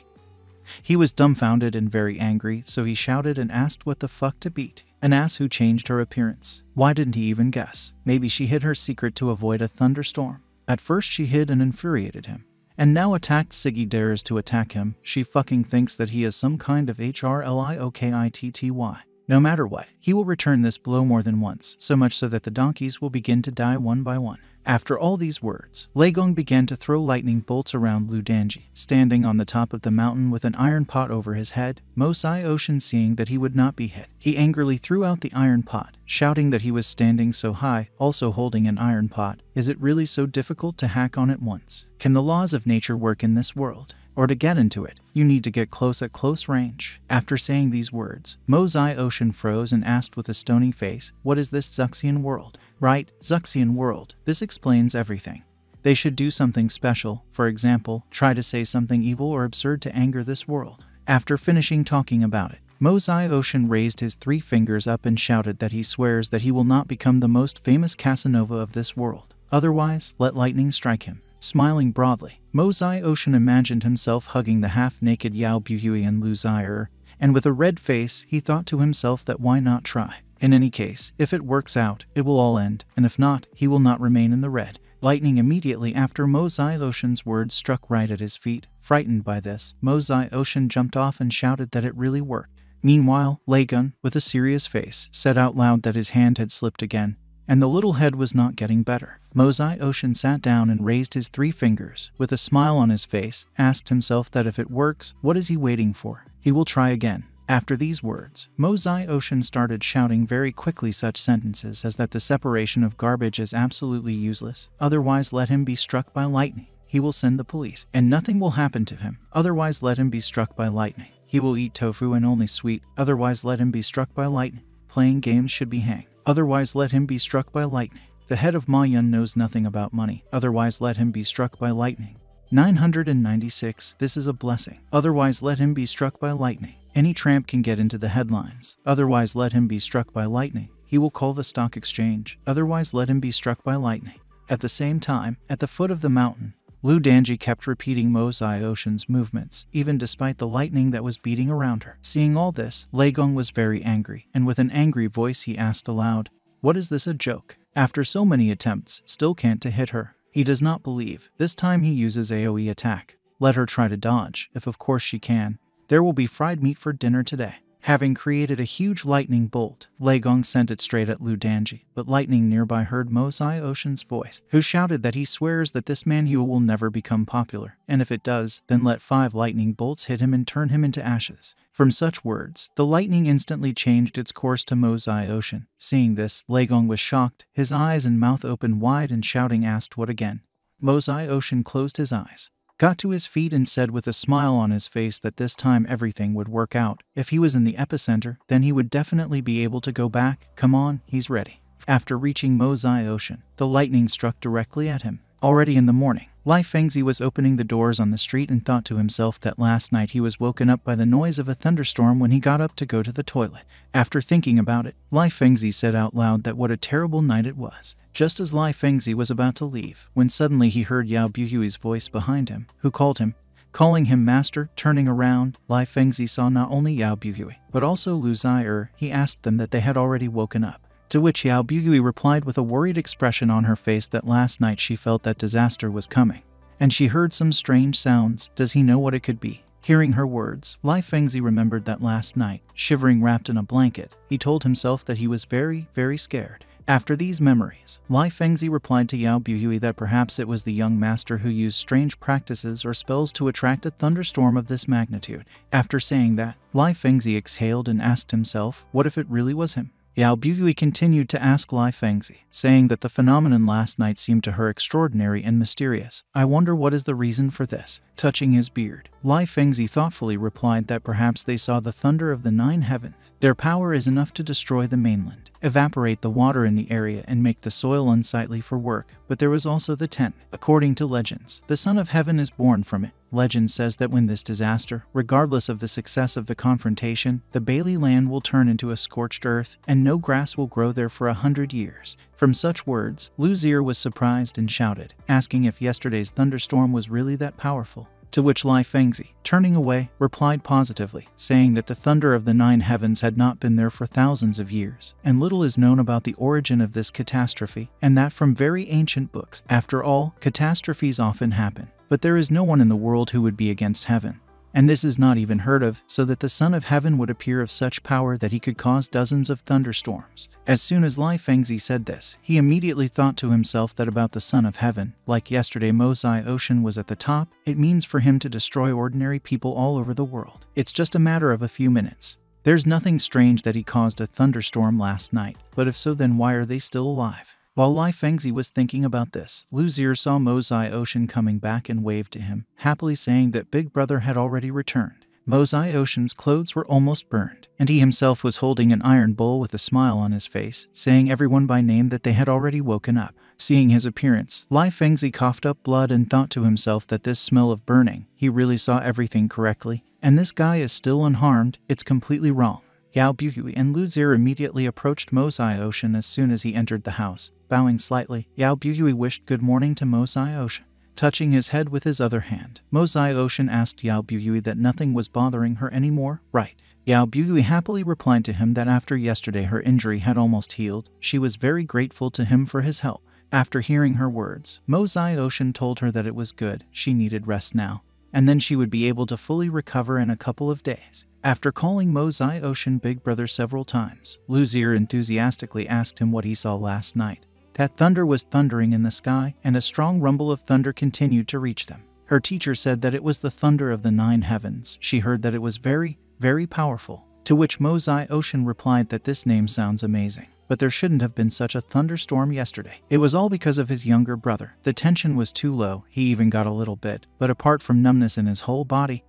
he was dumbfounded and very angry, so he shouted and asked what the fuck to beat. An ass who changed her appearance. Why didn't he even guess? Maybe she hid her secret to avoid a thunderstorm. At first she hid and infuriated him, and now attacked. Siggy dares to attack him. She fucking thinks that he is some kind of H R L I O K I T T Y. No matter what, he will return this blow more than once, so much so that the donkeys will begin to die one by one. After all these words, Lei Gong began to throw lightning bolts around Lu Danji. Standing on the top of the mountain with an iron pot over his head, Mo Zai Ocean, seeing that he would not be hit, he angrily threw out the iron pot, shouting that he was standing so high, also holding an iron pot. Is it really so difficult to hack on at once? Can the laws of nature work in this world? Or to get into it, you need to get close at close range. After saying these words, Mo Zai Ocean froze and asked with a stony face, "What is this Zuxian world?" Right, Zuxian world. This explains everything. They should do something special, for example, try to say something evil or absurd to anger this world. After finishing talking about it, Mo Zai Ocean raised his three fingers up and shouted that he swears that he will not become the most famous Casanova of this world. Otherwise, let lightning strike him. Smiling broadly, Mo Zai Ocean imagined himself hugging the half-naked Yao Buhui and Lu Zi'er, and with a red face he thought to himself that why not try? In any case, if it works out, it will all end, and if not, he will not remain in the red. Lightning immediately after Mo Zai Ocean's words struck right at his feet. Frightened by this, Mo Zai Ocean jumped off and shouted that it really worked. Meanwhile, Lei Gong, with a serious face, said out loud that his hand had slipped again, and the little head was not getting better. Mo Zai Ocean sat down and raised his three fingers, with a smile on his face, asked himself that if it works, what is he waiting for? He will try again. After these words, Mo Zai Ocean started shouting very quickly such sentences as that the separation of garbage is absolutely useless, otherwise let him be struck by lightning, he will send the police, and nothing will happen to him, otherwise let him be struck by lightning, he will eat tofu and only sweet, otherwise let him be struck by lightning, playing games should be hanged, otherwise let him be struck by lightning. The head of Ma Yun knows nothing about money, otherwise let him be struck by lightning. nine hundred ninety-six, this is a blessing, otherwise let him be struck by lightning. Any tramp can get into the headlines, otherwise let him be struck by lightning. He will call the stock exchange, otherwise let him be struck by lightning. At the same time, at the foot of the mountain, Lu Danji kept repeating Mo Zai Ocean's movements, even despite the lightning that was beating around her. Seeing all this, Lei Gong was very angry, and with an angry voice he asked aloud, "What is this, a joke? After so many attempts, still can't to hit her." He does not believe. This time he uses AoE attack. Let her try to dodge, if of course she can. There will be fried meat for dinner today. Having created a huge lightning bolt, Lei Gong sent it straight at Lu Danji, but lightning nearby heard Mo Zai Ocean's voice, who shouted that he swears that this man Hua will never become popular, and if it does, then let five lightning bolts hit him and turn him into ashes. From such words, the lightning instantly changed its course to Mo Zai Ocean. Seeing this, Lei Gong was shocked, his eyes and mouth open wide and shouting asked what again. Mo Zai Ocean closed his eyes, got to his feet and said with a smile on his face that this time everything would work out. If he was in the epicenter, then he would definitely be able to go back. Come on, he's ready. After reaching Mo Zai Ocean, the lightning struck directly at him. Already in the morning, Li Fengzi was opening the doors on the street and thought to himself that last night he was woken up by the noise of a thunderstorm when he got up to go to the toilet. After thinking about it, Li Fengzi said out loud that what a terrible night it was. Just as Li Fengzi was about to leave, when suddenly he heard Yao Buhui's voice behind him, who called him, calling him master. Turning around, Li Fengzi saw not only Yao Buhui, but also Lu Zi'er. He asked them that they had already woken up, to which Yao Buhui replied with a worried expression on her face that last night she felt that disaster was coming, and she heard some strange sounds. Does he know what it could be? Hearing her words, Li Fengzi remembered that last night, shivering wrapped in a blanket, he told himself that he was very, very scared. After these memories, Li Fengzi replied to Yao Buhui that perhaps it was the young master who used strange practices or spells to attract a thunderstorm of this magnitude. After saying that, Li Fengzi exhaled and asked himself, what if it really was him? Yao Buhui continued to ask Li Fengzi, saying that the phenomenon last night seemed to her extraordinary and mysterious. I wonder what is the reason for this. Touching his beard, Li Fengzi thoughtfully replied that perhaps they saw the thunder of the nine heavens. Their power is enough to destroy the mainland, evaporate the water in the area, and make the soil unsightly for work. But there was also the ten. According to legends, the son of heaven is born from it. Legend says that when this disaster, regardless of the success of the confrontation, the Bailey land will turn into a scorched earth, and no grass will grow there for a hundred years. From such words, Lu Zi'er was surprised and shouted, asking if yesterday's thunderstorm was really that powerful. To which Li Fengzi, turning away, replied positively, saying that the thunder of the nine heavens had not been there for thousands of years, and little is known about the origin of this catastrophe, and that from very ancient books. After all, catastrophes often happen, but there is no one in the world who would be against heaven. And this is not even heard of, so that the Son of Heaven would appear of such power that he could cause dozens of thunderstorms. As soon as Li Fengzi said this, he immediately thought to himself that about the Son of Heaven, like yesterday Mo Zai Ocean was at the top, it means for him to destroy ordinary people all over the world. It's just a matter of a few minutes. There's nothing strange that he caused a thunderstorm last night, but if so, then why are they still alive? While Li Fengzi was thinking about this, Lu Zi'er saw Mo Zai Ocean coming back and waved to him, happily saying that Big Brother had already returned. Mo Zai Ocean's clothes were almost burned, and he himself was holding an iron bowl with a smile on his face, saying everyone by name that they had already woken up. Seeing his appearance, Li Fengzi coughed up blood and thought to himself that this smell of burning, he really saw everything correctly, and this guy is still unharmed, it's completely wrong. Yao Buhui and Lu Zi'er immediately approached Mo Zai Ocean as soon as he entered the house. Bowing slightly, Yao Buhui wished good morning to Mo Zai Ocean. Touching his head with his other hand, Mo Zai Ocean asked Yao Buhui that nothing was bothering her anymore, right? Yao Buhui happily replied to him that after yesterday her injury had almost healed, she was very grateful to him for his help. After hearing her words, Mo Zai Ocean told her that it was good, she needed rest now, and then she would be able to fully recover in a couple of days. After calling Mo Zai Ocean Big Brother several times, Lu Zi'er enthusiastically asked him what he saw last night. That thunder was thundering in the sky, and a strong rumble of thunder continued to reach them. Her teacher said that it was the thunder of the nine heavens. She heard that it was very, very powerful. To which Mo Zai Ocean replied that this name sounds amazing, but there shouldn't have been such a thunderstorm yesterday. It was all because of his younger brother. The tension was too low, he even got a little bit, but apart from numbness in his whole body,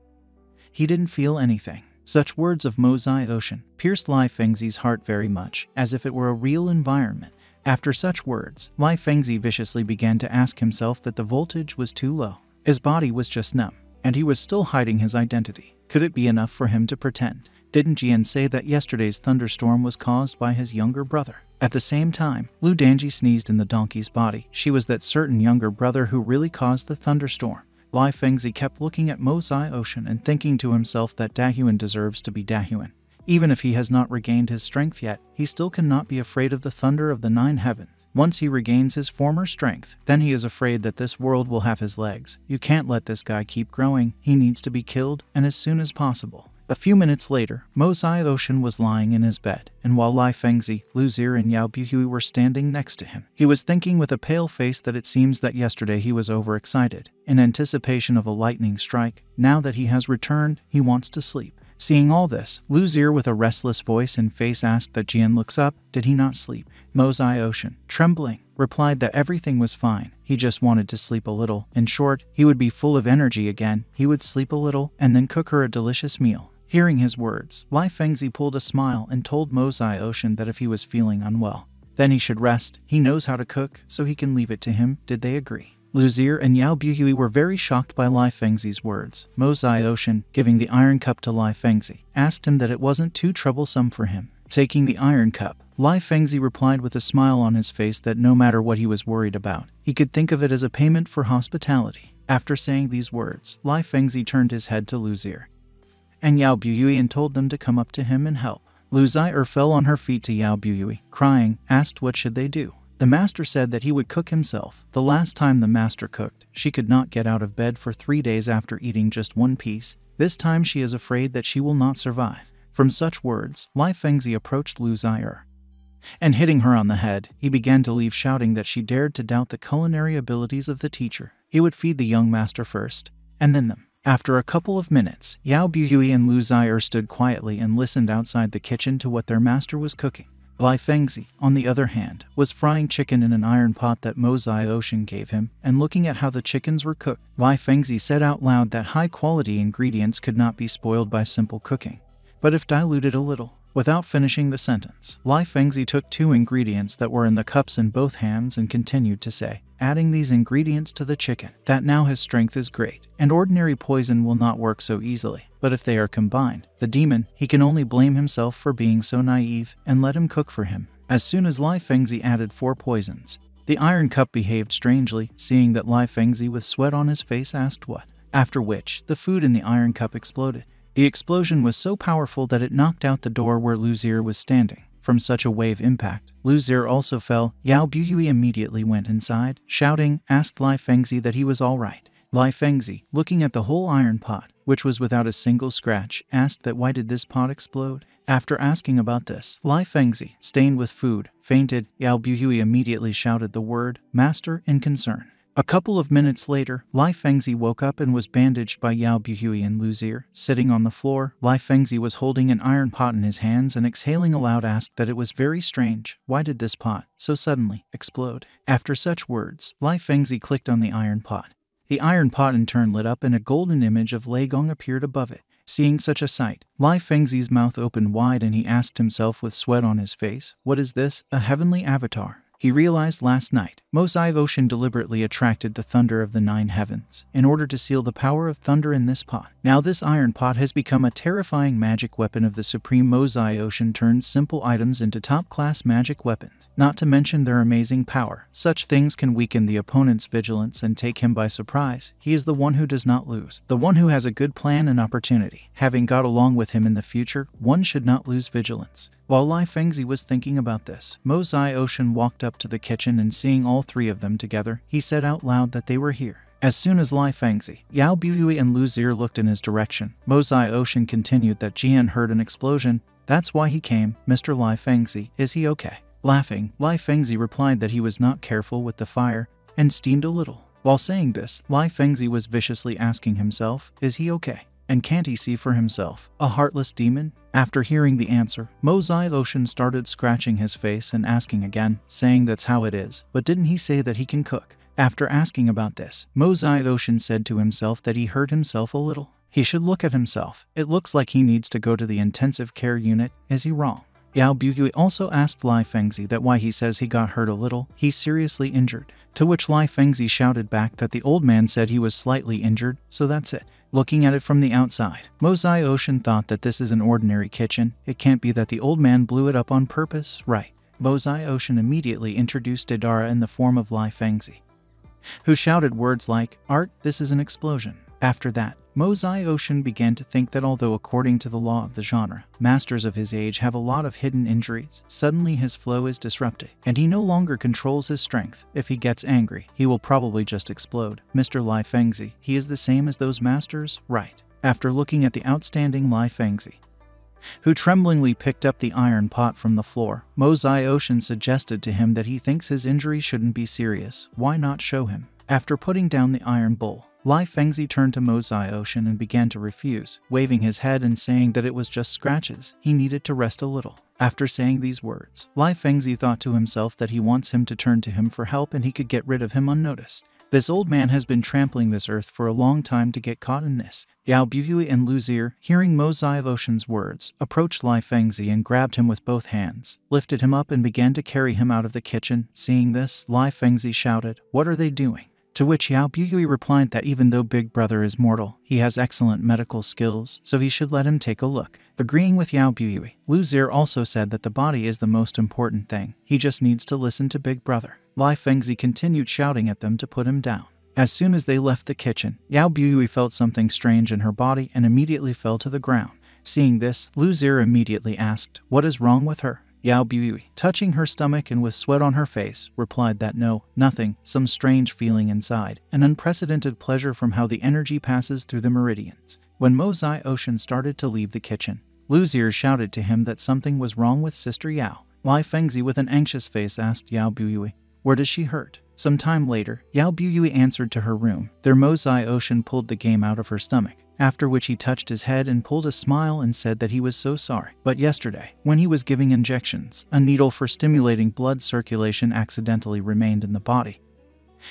he didn't feel anything. Such words of Mo Zai Ocean pierced Li Fengzi's heart very much, as if it were a real environment. After such words, Li Fengzi viciously began to ask himself that the voltage was too low. His body was just numb, and he was still hiding his identity. Could it be enough for him to pretend? Didn't Jian say that yesterday's thunderstorm was caused by his younger brother? At the same time, Lu Danji sneezed in the donkey's body. She was that certain younger brother who really caused the thunderstorm. Li Fengzi kept looking at Mo Zai Ocean and thinking to himself that Dahuan deserves to be Dahuan. Even if he has not regained his strength yet, he still cannot be afraid of the thunder of the nine heavens. Once he regains his former strength, then he is afraid that this world will have his legs. You can't let this guy keep growing, he needs to be killed, and as soon as possible. A few minutes later, Mo Zai Ocean was lying in his bed, and while Li Fengzi, Lu Zi'er and Yao Buhui were standing next to him, he was thinking with a pale face that it seems that yesterday he was overexcited, in anticipation of a lightning strike. Now that he has returned, he wants to sleep. Seeing all this, Lu Zi'er with a restless voice and face asked that Jian looks up, did he not sleep? Mo Zai Ocean, trembling, replied that everything was fine, he just wanted to sleep a little. In short, he would be full of energy again, he would sleep a little, and then cook her a delicious meal. Hearing his words, Li Fengzi pulled a smile and told Mo Zai Ocean that if he was feeling unwell, then he should rest, he knows how to cook, so he can leave it to him. Did they agree? Lu Zi'er and Yao Buhui were very shocked by Li Fengzi's words. Mo Zai Ocean, giving the iron cup to Li Fengzi, asked him that it wasn't too troublesome for him. Taking the iron cup, Li Fengzi replied with a smile on his face that no matter what he was worried about, he could think of it as a payment for hospitality. After saying these words, Li Fengzi turned his head to Lu Zi'er and Yao Buhui and told them to come up to him and help. Lu Zi'er fell on her feet to Yao Buhui, crying, asked what should they do. The master said that he would cook himself. The last time the master cooked, she could not get out of bed for three days after eating just one piece. This time she is afraid that she will not survive. From such words, Li Fengzi approached Lu Zi'er and hitting her on the head, he began to leave shouting that she dared to doubt the culinary abilities of the teacher. He would feed the young master first, and then them. After a couple of minutes, Yao Buhui and Lu Zi'er stood quietly and listened outside the kitchen to what their master was cooking. Li Fengzi, on the other hand, was frying chicken in an iron pot that Mo Zai Ocean gave him and looking at how the chickens were cooked. Li Fengzi said out loud that high-quality ingredients could not be spoiled by simple cooking, but if diluted a little. Without finishing the sentence, Li Fengzi took two ingredients that were in the cups in both hands and continued to say, adding these ingredients to the chicken, that now his strength is great, and ordinary poison will not work so easily. But if they are combined, the demon, he can only blame himself for being so naive, and let him cook for him. As soon as Li Fengzi added four poisons, the iron cup behaved strangely, seeing that Li Fengzi with sweat on his face asked what, after which, the food in the iron cup exploded. The explosion was so powerful that it knocked out the door where Lu Zi'er was standing. From such a wave impact, Lu Zi'er also fell. Yao Buhui immediately went inside, shouting, asked Li Fengzi that he was alright. Li Fengzi, looking at the whole iron pot, which was without a single scratch, asked that why did this pot explode? After asking about this, Li Fengzi, stained with food, fainted. Yao Buhui immediately shouted the word, master, in concern. A couple of minutes later, Li Fengzi woke up and was bandaged by Yao Buhui and Lu Zi'er. Sitting on the floor, Li Fengzi was holding an iron pot in his hands and exhaling aloud asked that it was very strange. Why did this pot, so suddenly, explode? After such words, Li Fengzi clicked on the iron pot. The iron pot in turn lit up and a golden image of Lei Gong appeared above it. Seeing such a sight, Li Fengzi's mouth opened wide and he asked himself with sweat on his face, what is this, a heavenly avatar? He realized last night, Mo Zai Ocean deliberately attracted the thunder of the nine heavens in order to seal the power of thunder in this pot. Now this iron pot has become a terrifying magic weapon of the supreme. Mo Zai Ocean turns simple items into top-class magic weapons, not to mention their amazing power. Such things can weaken the opponent's vigilance and take him by surprise. He is the one who does not lose, the one who has a good plan and opportunity. Having got along with him in the future, one should not lose vigilance. While Li Fengzi was thinking about this, Mo Zai Ocean walked up to the kitchen and seeing all three of them together, he said out loud that they were here. As soon as Li Fengzi, Yao Buhui and Lu Zi'er looked in his direction, Mo Zai Ocean continued that Jian heard an explosion. That's why he came. Mister Li Fengzi, is he okay? Laughing, Li Fengzi replied that he was not careful with the fire and steamed a little. While saying this, Li Fengzi was viciously asking himself, is he okay? And can't he see for himself? A heartless demon? After hearing the answer, Mo Zai Ocean started scratching his face and asking again, saying that's how it is, but didn't he say that he can cook? After asking about this, Mo Zai Ocean said to himself that he hurt himself a little. He should look at himself. It looks like he needs to go to the intensive care unit. Is he wrong? Yao Buhui also asked Li Fengzi that why he says he got hurt a little, he's seriously injured. To which Li Fengzi shouted back that the old man said he was slightly injured, so that's it. Looking at it from the outside, Mo Zai Ocean thought that this is an ordinary kitchen. It can't be that the old man blew it up on purpose, right? Mo Zai Ocean immediately introduced Didara in the form of Li Fengzi, who shouted words like, art, this is an explosion. After that, Mo Zai Ocean began to think that although according to the law of the genre, masters of his age have a lot of hidden injuries, suddenly his flow is disrupted, and he no longer controls his strength. If he gets angry, he will probably just explode. Mister Li Fengzi, he is the same as those masters, right? After looking at the outstanding Li Fengzi, who tremblingly picked up the iron pot from the floor, Mo Zai Ocean suggested to him that he thinks his injury shouldn't be serious, why not show him? After putting down the iron bowl, Li Fengzi turned to Mo Zai Ocean and began to refuse, waving his head and saying that it was just scratches, he needed to rest a little. After saying these words, Li Fengzi thought to himself that he wants him to turn to him for help and he could get rid of him unnoticed. This old man has been trampling this earth for a long time to get caught in this. Yao Buhui and Lu Zi'er, hearing Mo Zai Ocean's words, approached Li Fengzi and grabbed him with both hands, lifted him up and began to carry him out of the kitchen. Seeing this, Li Fengzi shouted, "What are they doing?" To which Yao Buhui replied that even though Big Brother is mortal, he has excellent medical skills, so he should let him take a look. Agreeing with Yao Buhui, Lu Zi'er also said that the body is the most important thing, he just needs to listen to Big Brother. Li Fengzi continued shouting at them to put him down. As soon as they left the kitchen, Yao Buhui felt something strange in her body and immediately fell to the ground. Seeing this, Lu Zi'er immediately asked, "What is wrong with her?" Yao Buhui, touching her stomach and with sweat on her face, replied that no, nothing, some strange feeling inside, an unprecedented pleasure from how the energy passes through the meridians. When Mo Zai Ocean started to leave the kitchen, Lu Zi'er shouted to him that something was wrong with Sister Yao. Li Fengzi, with an anxious face, asked Yao Buhui, "Where does she hurt?" Some time later, Yao Buhui answered to her room. Their Mo Zai Ocean pulled the game out of her stomach, after which he touched his head and pulled a smile and said that he was so sorry. But yesterday, when he was giving injections, a needle for stimulating blood circulation accidentally remained in the body.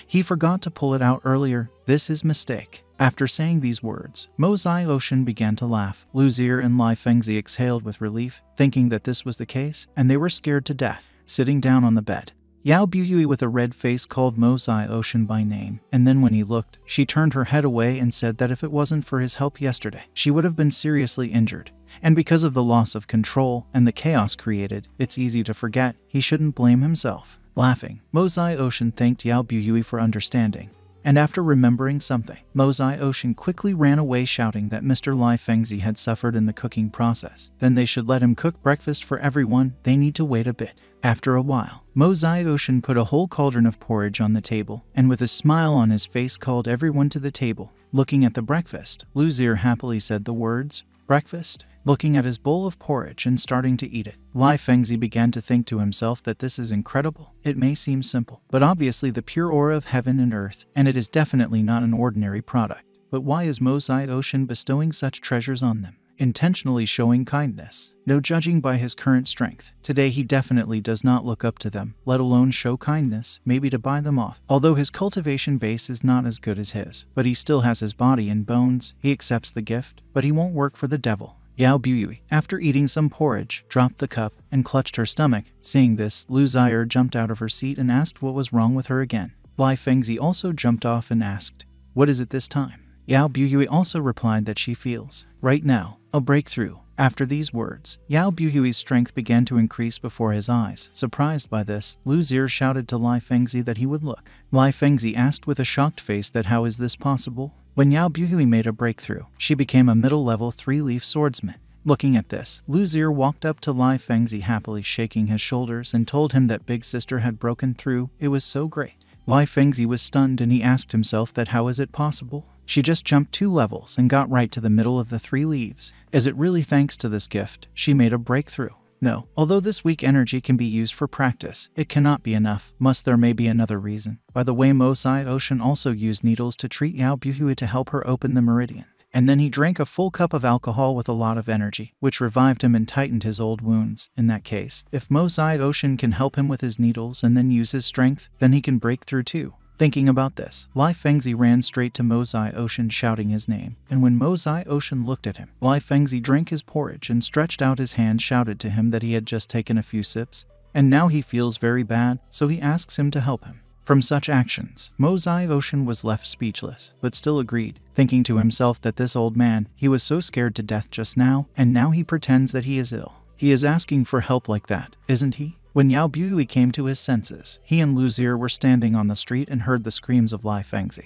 He forgot to pull it out earlier. This is mistake. After saying these words, Mo Zai Ocean began to laugh. Lu Zi'er and Li Fengzi exhaled with relief, thinking that this was the case, and they were scared to death. Sitting down on the bed, Yao Buhui, with a red face, called Mo Zai Ocean by name, and then when he looked, she turned her head away and said that if it wasn't for his help yesterday, she would have been seriously injured. And because of the loss of control and the chaos created, it's easy to forget. He shouldn't blame himself. Laughing, Mo Zai Ocean thanked Yao Buhui for understanding, and after remembering something, Mo Zai Ocean quickly ran away shouting that Mister Li Fengzi had suffered in the cooking process. Then they should let him cook breakfast for everyone. They need to wait a bit. After a while, Mo Zai Ocean put a whole cauldron of porridge on the table, and with a smile on his face called everyone to the table. Looking at the breakfast, Lu Zi'er happily said the words, "Breakfast," looking at his bowl of porridge and starting to eat it. Li Fengzi began to think to himself that this is incredible. It may seem simple, but obviously the pure aura of heaven and earth, and it is definitely not an ordinary product. But why is Mo Zai Ocean bestowing such treasures on them? Intentionally showing kindness? No, judging by his current strength, today he definitely does not look up to them, let alone show kindness, maybe to buy them off. Although his cultivation base is not as good as his, but he still has his body and bones. He accepts the gift, but he won't work for the devil. Yao Buhui, after eating some porridge, dropped the cup and clutched her stomach. Seeing this, Lu Zi'er jumped out of her seat and asked what was wrong with her again. Li Fengzi also jumped off and asked, "What is it this time?" Yao Buhui also replied that she feels, right now, a breakthrough. After these words, Yao Buhui's strength began to increase before his eyes. Surprised by this, Lu Zi'er shouted to Li Fengzi that he would look. Li Fengzi asked with a shocked face that how is this possible? When Yao Buhui made a breakthrough, she became a middle-level three-leaf swordsman. Looking at this, Lu Zi'er walked up to Li Fengzi happily shaking his shoulders and told him that Big Sister had broken through. It was so great. Li Fengzi was stunned and he asked himself that how is it possible? She just jumped two levels and got right to the middle of the three leaves. Is it really thanks to this gift? She made a breakthrough. No. Although this weak energy can be used for practice, it cannot be enough. Must there may be another reason. By the way, Mo Zai Ocean also used needles to treat Yao Buhui to help her open the meridian. And then he drank a full cup of alcohol with a lot of energy, which revived him and tightened his old wounds. In that case, if Mo Zai Ocean can help him with his needles and then use his strength, then he can break through too. Thinking about this, Li Fengzi ran straight to Mo Zai Ocean shouting his name, and when Mo Zai Ocean looked at him, Li Fengzi drank his porridge and stretched out his hand, shouted to him that he had just taken a few sips, and now he feels very bad, so he asks him to help him. From such actions, Mo Zai Ocean was left speechless, but still agreed, thinking to himself that this old man, he was so scared to death just now, and now he pretends that he is ill. He is asking for help like that, isn't he? When Yao Buhui came to his senses, he and Lu Zi'er were standing on the street and heard the screams of Li Fengzi,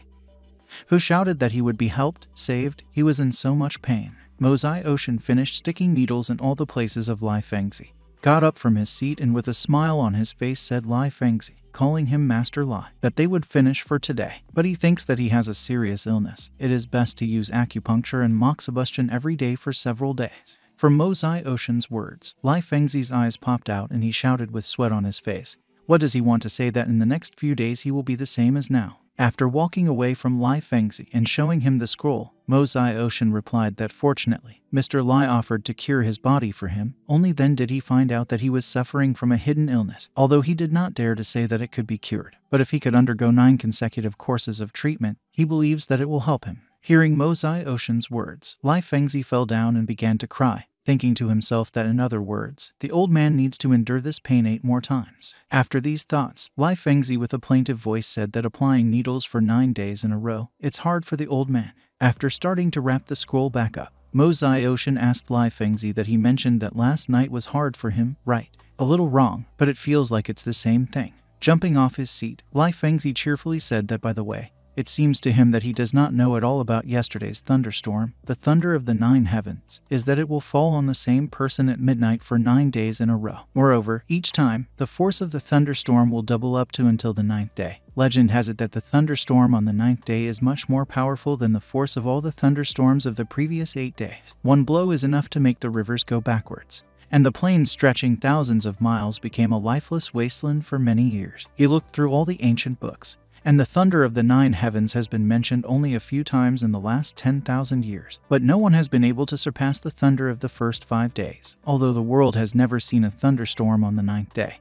who shouted that he would be helped, saved. He was in so much pain. Mo Zai Ocean finished sticking needles in all the places of Li Fengzi, got up from his seat and with a smile on his face said Li Fengzi, calling him Master Li, that they would finish for today. But he thinks that he has a serious illness. It is best to use acupuncture and moxibustion every day for several days. From Mo Zai Ocean's words, Li Fengzi's eyes popped out and he shouted with sweat on his face. What does he want to say, that in the next few days he will be the same as now? After walking away from Li Fengzi and showing him the scroll, Mo Zai Ocean replied that fortunately, Mister Li offered to cure his body for him. Only then did he find out that he was suffering from a hidden illness, although he did not dare to say that it could be cured. But if he could undergo nine consecutive courses of treatment, he believes that it will help him. Hearing Mo Zai Ocean's words, Li Fengzi fell down and began to cry, thinking to himself that in other words, the old man needs to endure this pain eight more times. After these thoughts, Li Fengzi with a plaintive voice said that applying needles for nine days in a row, it's hard for the old man. After starting to wrap the scroll back up, Mo Zai Ocean asked Li Fengzi that he mentioned that last night was hard for him, right? A little wrong, but it feels like it's the same thing. Jumping off his seat, Li Fengzi cheerfully said that by the way, it seems to him that he does not know at all about yesterday's thunderstorm. The thunder of the nine heavens is that it will fall on the same person at midnight for nine days in a row. Moreover, each time, the force of the thunderstorm will double up to until the ninth day. Legend has it that the thunderstorm on the ninth day is much more powerful than the force of all the thunderstorms of the previous eight days. One blow is enough to make the rivers go backwards, and the plain stretching thousands of miles became a lifeless wasteland for many years. He looked through all the ancient books, and the thunder of the nine heavens has been mentioned only a few times in the last ten thousand years, but no one has been able to surpass the thunder of the first five days, although the world has never seen a thunderstorm on the ninth day.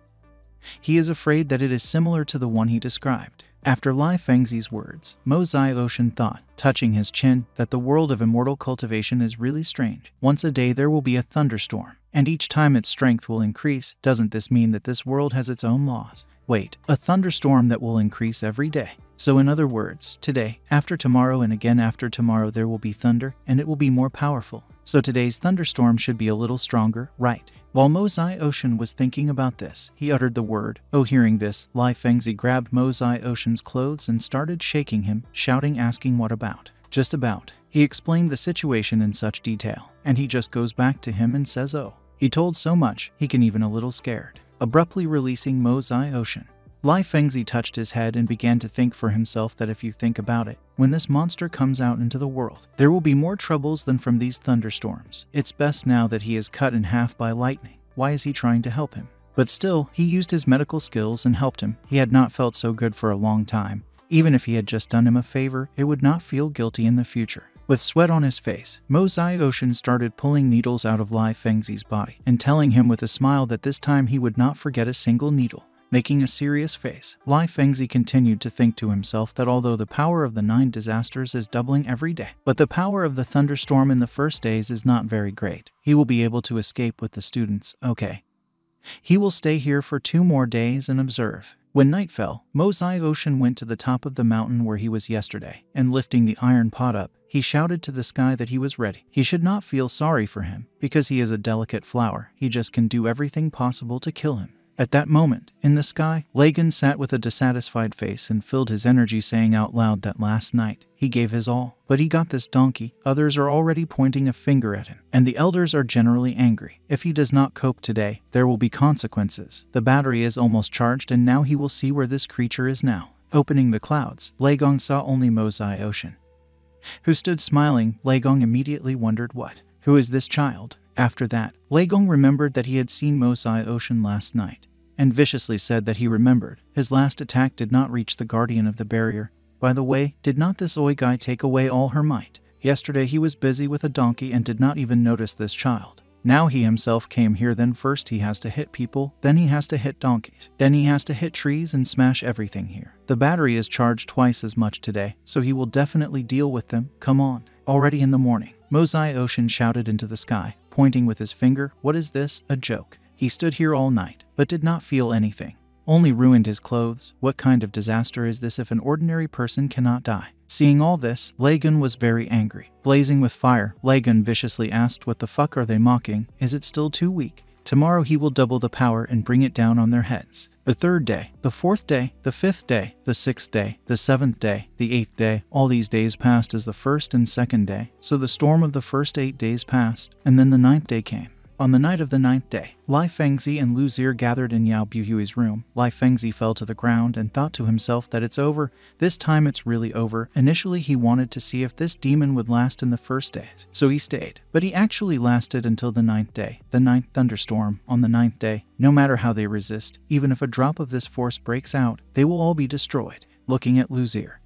He is afraid that it is similar to the one he described. After Li Fengzi's words, Mo Zai Ocean thought, touching his chin, that the world of immortal cultivation is really strange. Once a day there will be a thunderstorm, and each time its strength will increase. Doesn't this mean that this world has its own laws? Wait, a thunderstorm that will increase every day. So in other words, today, after tomorrow and again after tomorrow there will be thunder, and it will be more powerful. So today's thunderstorm should be a little stronger, right? While Mo Zai Ocean was thinking about this, he uttered the word, "Oh." Hearing this, Li Fengzi grabbed Mo Zai Ocean's clothes and started shaking him, shouting, asking what about. Just about. He explained the situation in such detail, and he just goes back to him and says, "Oh." He told so much, he can even a little scared. Abruptly releasing Mo Zai Ocean, Li Fengzi touched his head and began to think for himself that if you think about it, when this monster comes out into the world, there will be more troubles than from these thunderstorms. It's best now that he is cut in half by lightning. Why is he trying to help him? But still, he used his medical skills and helped him. He had not felt so good for a long time. Even if he had just done him a favor, it would not feel guilty in the future. With sweat on his face, Mo Zai Ocean started pulling needles out of Li Fengzi's body and telling him with a smile that this time he would not forget a single needle. Making a serious face, Li Fengzi continued to think to himself that although the power of the nine disasters is doubling every day, but the power of the thunderstorm in the first days is not very great. He will be able to escape with the students, okay. He will stay here for two more days and observe. When night fell, Mo Zai Ocean went to the top of the mountain where he was yesterday, and lifting the iron pot up, he shouted to the sky that he was ready. He should not feel sorry for him, because he is a delicate flower. He just can do everything possible to kill him. At that moment, in the sky, Lei Gong sat with a dissatisfied face and filled his energy, saying out loud that last night, he gave his all, but he got this donkey. Others are already pointing a finger at him, and the elders are generally angry. If he does not cope today, there will be consequences. The battery is almost charged, and now he will see where this creature is now. Opening the clouds, Lei Gong saw only Mo Zai Ocean, who stood smiling. Lei Gong immediately wondered what. Who is this child? After that, Lei Gong remembered that he had seen Mo Zai Ocean last night, and viciously said that he remembered. His last attack did not reach the guardian of the barrier. By the way, did not this Oi guy take away all her might? Yesterday he was busy with a donkey and did not even notice this child. Now he himself came here, then first he has to hit people, then he has to hit donkeys, then he has to hit trees and smash everything here. The battery is charged twice as much today, so he will definitely deal with them. Come on. Already in the morning, Mo Zai Ocean shouted into the sky, pointing with his finger. What is this? A joke. He stood here all night, but did not feel anything. Only ruined his clothes. What kind of disaster is this if an ordinary person cannot die? Seeing all this, Lei Gong was very angry. Blazing with fire, Lei Gong viciously asked, what the fuck are they mocking? Is it still too weak? Tomorrow he will double the power and bring it down on their heads. The third day, the fourth day, the fifth day, the sixth day, the seventh day, the eighth day. All these days passed as the first and second day. So the storm of the first eight days passed, and then the ninth day came. On the night of the ninth day, Li Fengzi and Lu Zi'er gathered in Yao Buhui's room. Li Fengzi fell to the ground and thought to himself that it's over. This time it's really over. Initially he wanted to see if this demon would last in the first days, so he stayed. But he actually lasted until the ninth day, the ninth thunderstorm. On the ninth day, no matter how they resist, even if a drop of this force breaks out, they will all be destroyed. Looking at Lu Zi'er,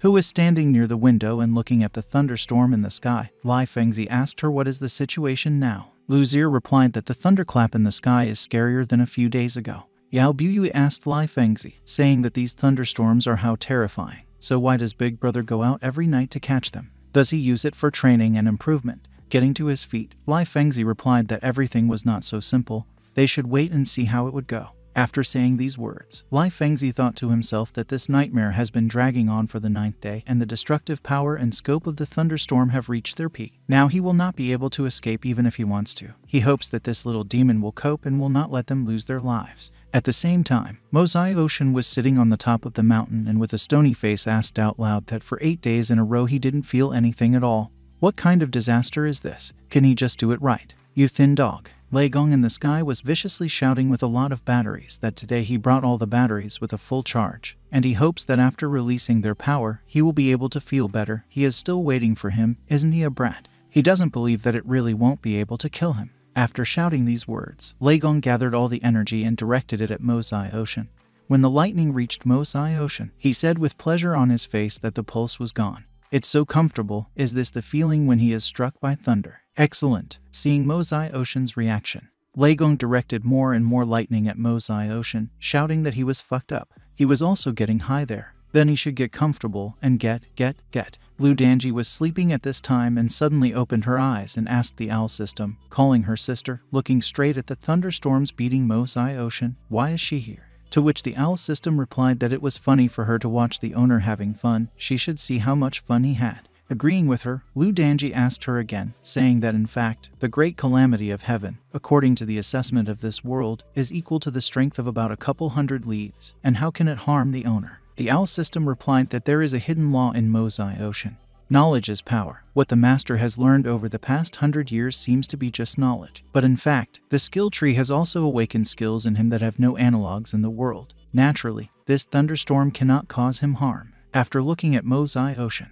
who was standing near the window and looking at the thunderstorm in the sky, Li Fengzi asked her, what is the situation now? Lu Zi'er replied that the thunderclap in the sky is scarier than a few days ago. Yao Buhui asked Li Fengzi, saying that these thunderstorms are how terrifying. So why does Big Brother go out every night to catch them? Does he use it for training and improvement? Getting to his feet, Li Fengzi replied that everything was not so simple. They should wait and see how it would go. After saying these words, Li Fengzi thought to himself that this nightmare has been dragging on for the ninth day, and the destructive power and scope of the thunderstorm have reached their peak. Now he will not be able to escape even if he wants to. He hopes that this little demon will cope and will not let them lose their lives. At the same time, Mo Zai Ocean was sitting on the top of the mountain and with a stony face asked out loud that for eight days in a row he didn't feel anything at all. What kind of disaster is this? Can he just do it right? You thin dog. Lei Gong in the sky was viciously shouting with a lot of batteries that today he brought all the batteries with a full charge, and he hopes that after releasing their power, he will be able to feel better. He is still waiting for him. Isn't he a brat? He doesn't believe that it really won't be able to kill him. After shouting these words, Lei Gong gathered all the energy and directed it at Mo Zai Ocean. When the lightning reached Mo Zai Ocean, he said with pleasure on his face that the pulse was gone. It's so comfortable, is this the feeling when he is struck by thunder? Excellent. Seeing Mo Zai Ocean's reaction, Lei Gong directed more and more lightning at Mo Zai Ocean, shouting that he was fucked up. He was also getting high there. Then he should get comfortable and get, get, get. Lu Danji was sleeping at this time and suddenly opened her eyes and asked the owl system, calling her sister, looking straight at the thunderstorms beating Mo Zai Ocean, why is she here? To which the owl system replied that it was funny for her to watch the owner having fun, she should see how much fun he had. Agreeing with her, Lu Danji asked her again, saying that in fact, the great calamity of heaven, according to the assessment of this world, is equal to the strength of about a couple hundred leaves, and how can it harm the owner? The owl system replied that there is a hidden law in Mo Zai Ocean. Knowledge is power. What the master has learned over the past hundred years seems to be just knowledge. But in fact, the skill tree has also awakened skills in him that have no analogs in the world. Naturally, this thunderstorm cannot cause him harm. After looking at Mo Zai Ocean,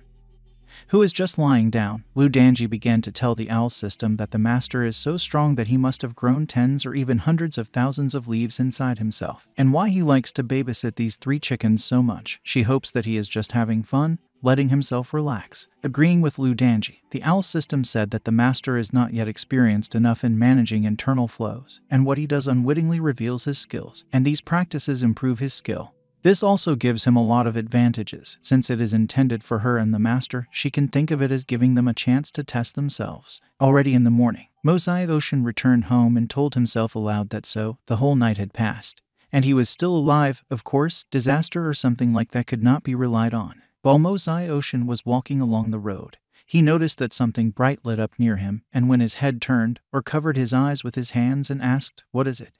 who is just lying down, Lu Danji began to tell the owl system that the master is so strong that he must have grown tens or even hundreds of thousands of leaves inside himself, and why he likes to babysit these three chickens so much. She hopes that he is just having fun, letting himself relax. Agreeing with Lu Danji, the owl system said that the master is not yet experienced enough in managing internal flows, and what he does unwittingly reveals his skills, and these practices improve his skill. This also gives him a lot of advantages. Since it is intended for her and the master, she can think of it as giving them a chance to test themselves. Already in the morning, Mo Zai Ocean returned home and told himself aloud that so, the whole night had passed, and he was still alive. Of course, disaster or something like that could not be relied on. While Mo Zai Ocean was walking along the road, he noticed that something bright lit up near him, and when his head turned, or covered his eyes with his hands and asked, what is it?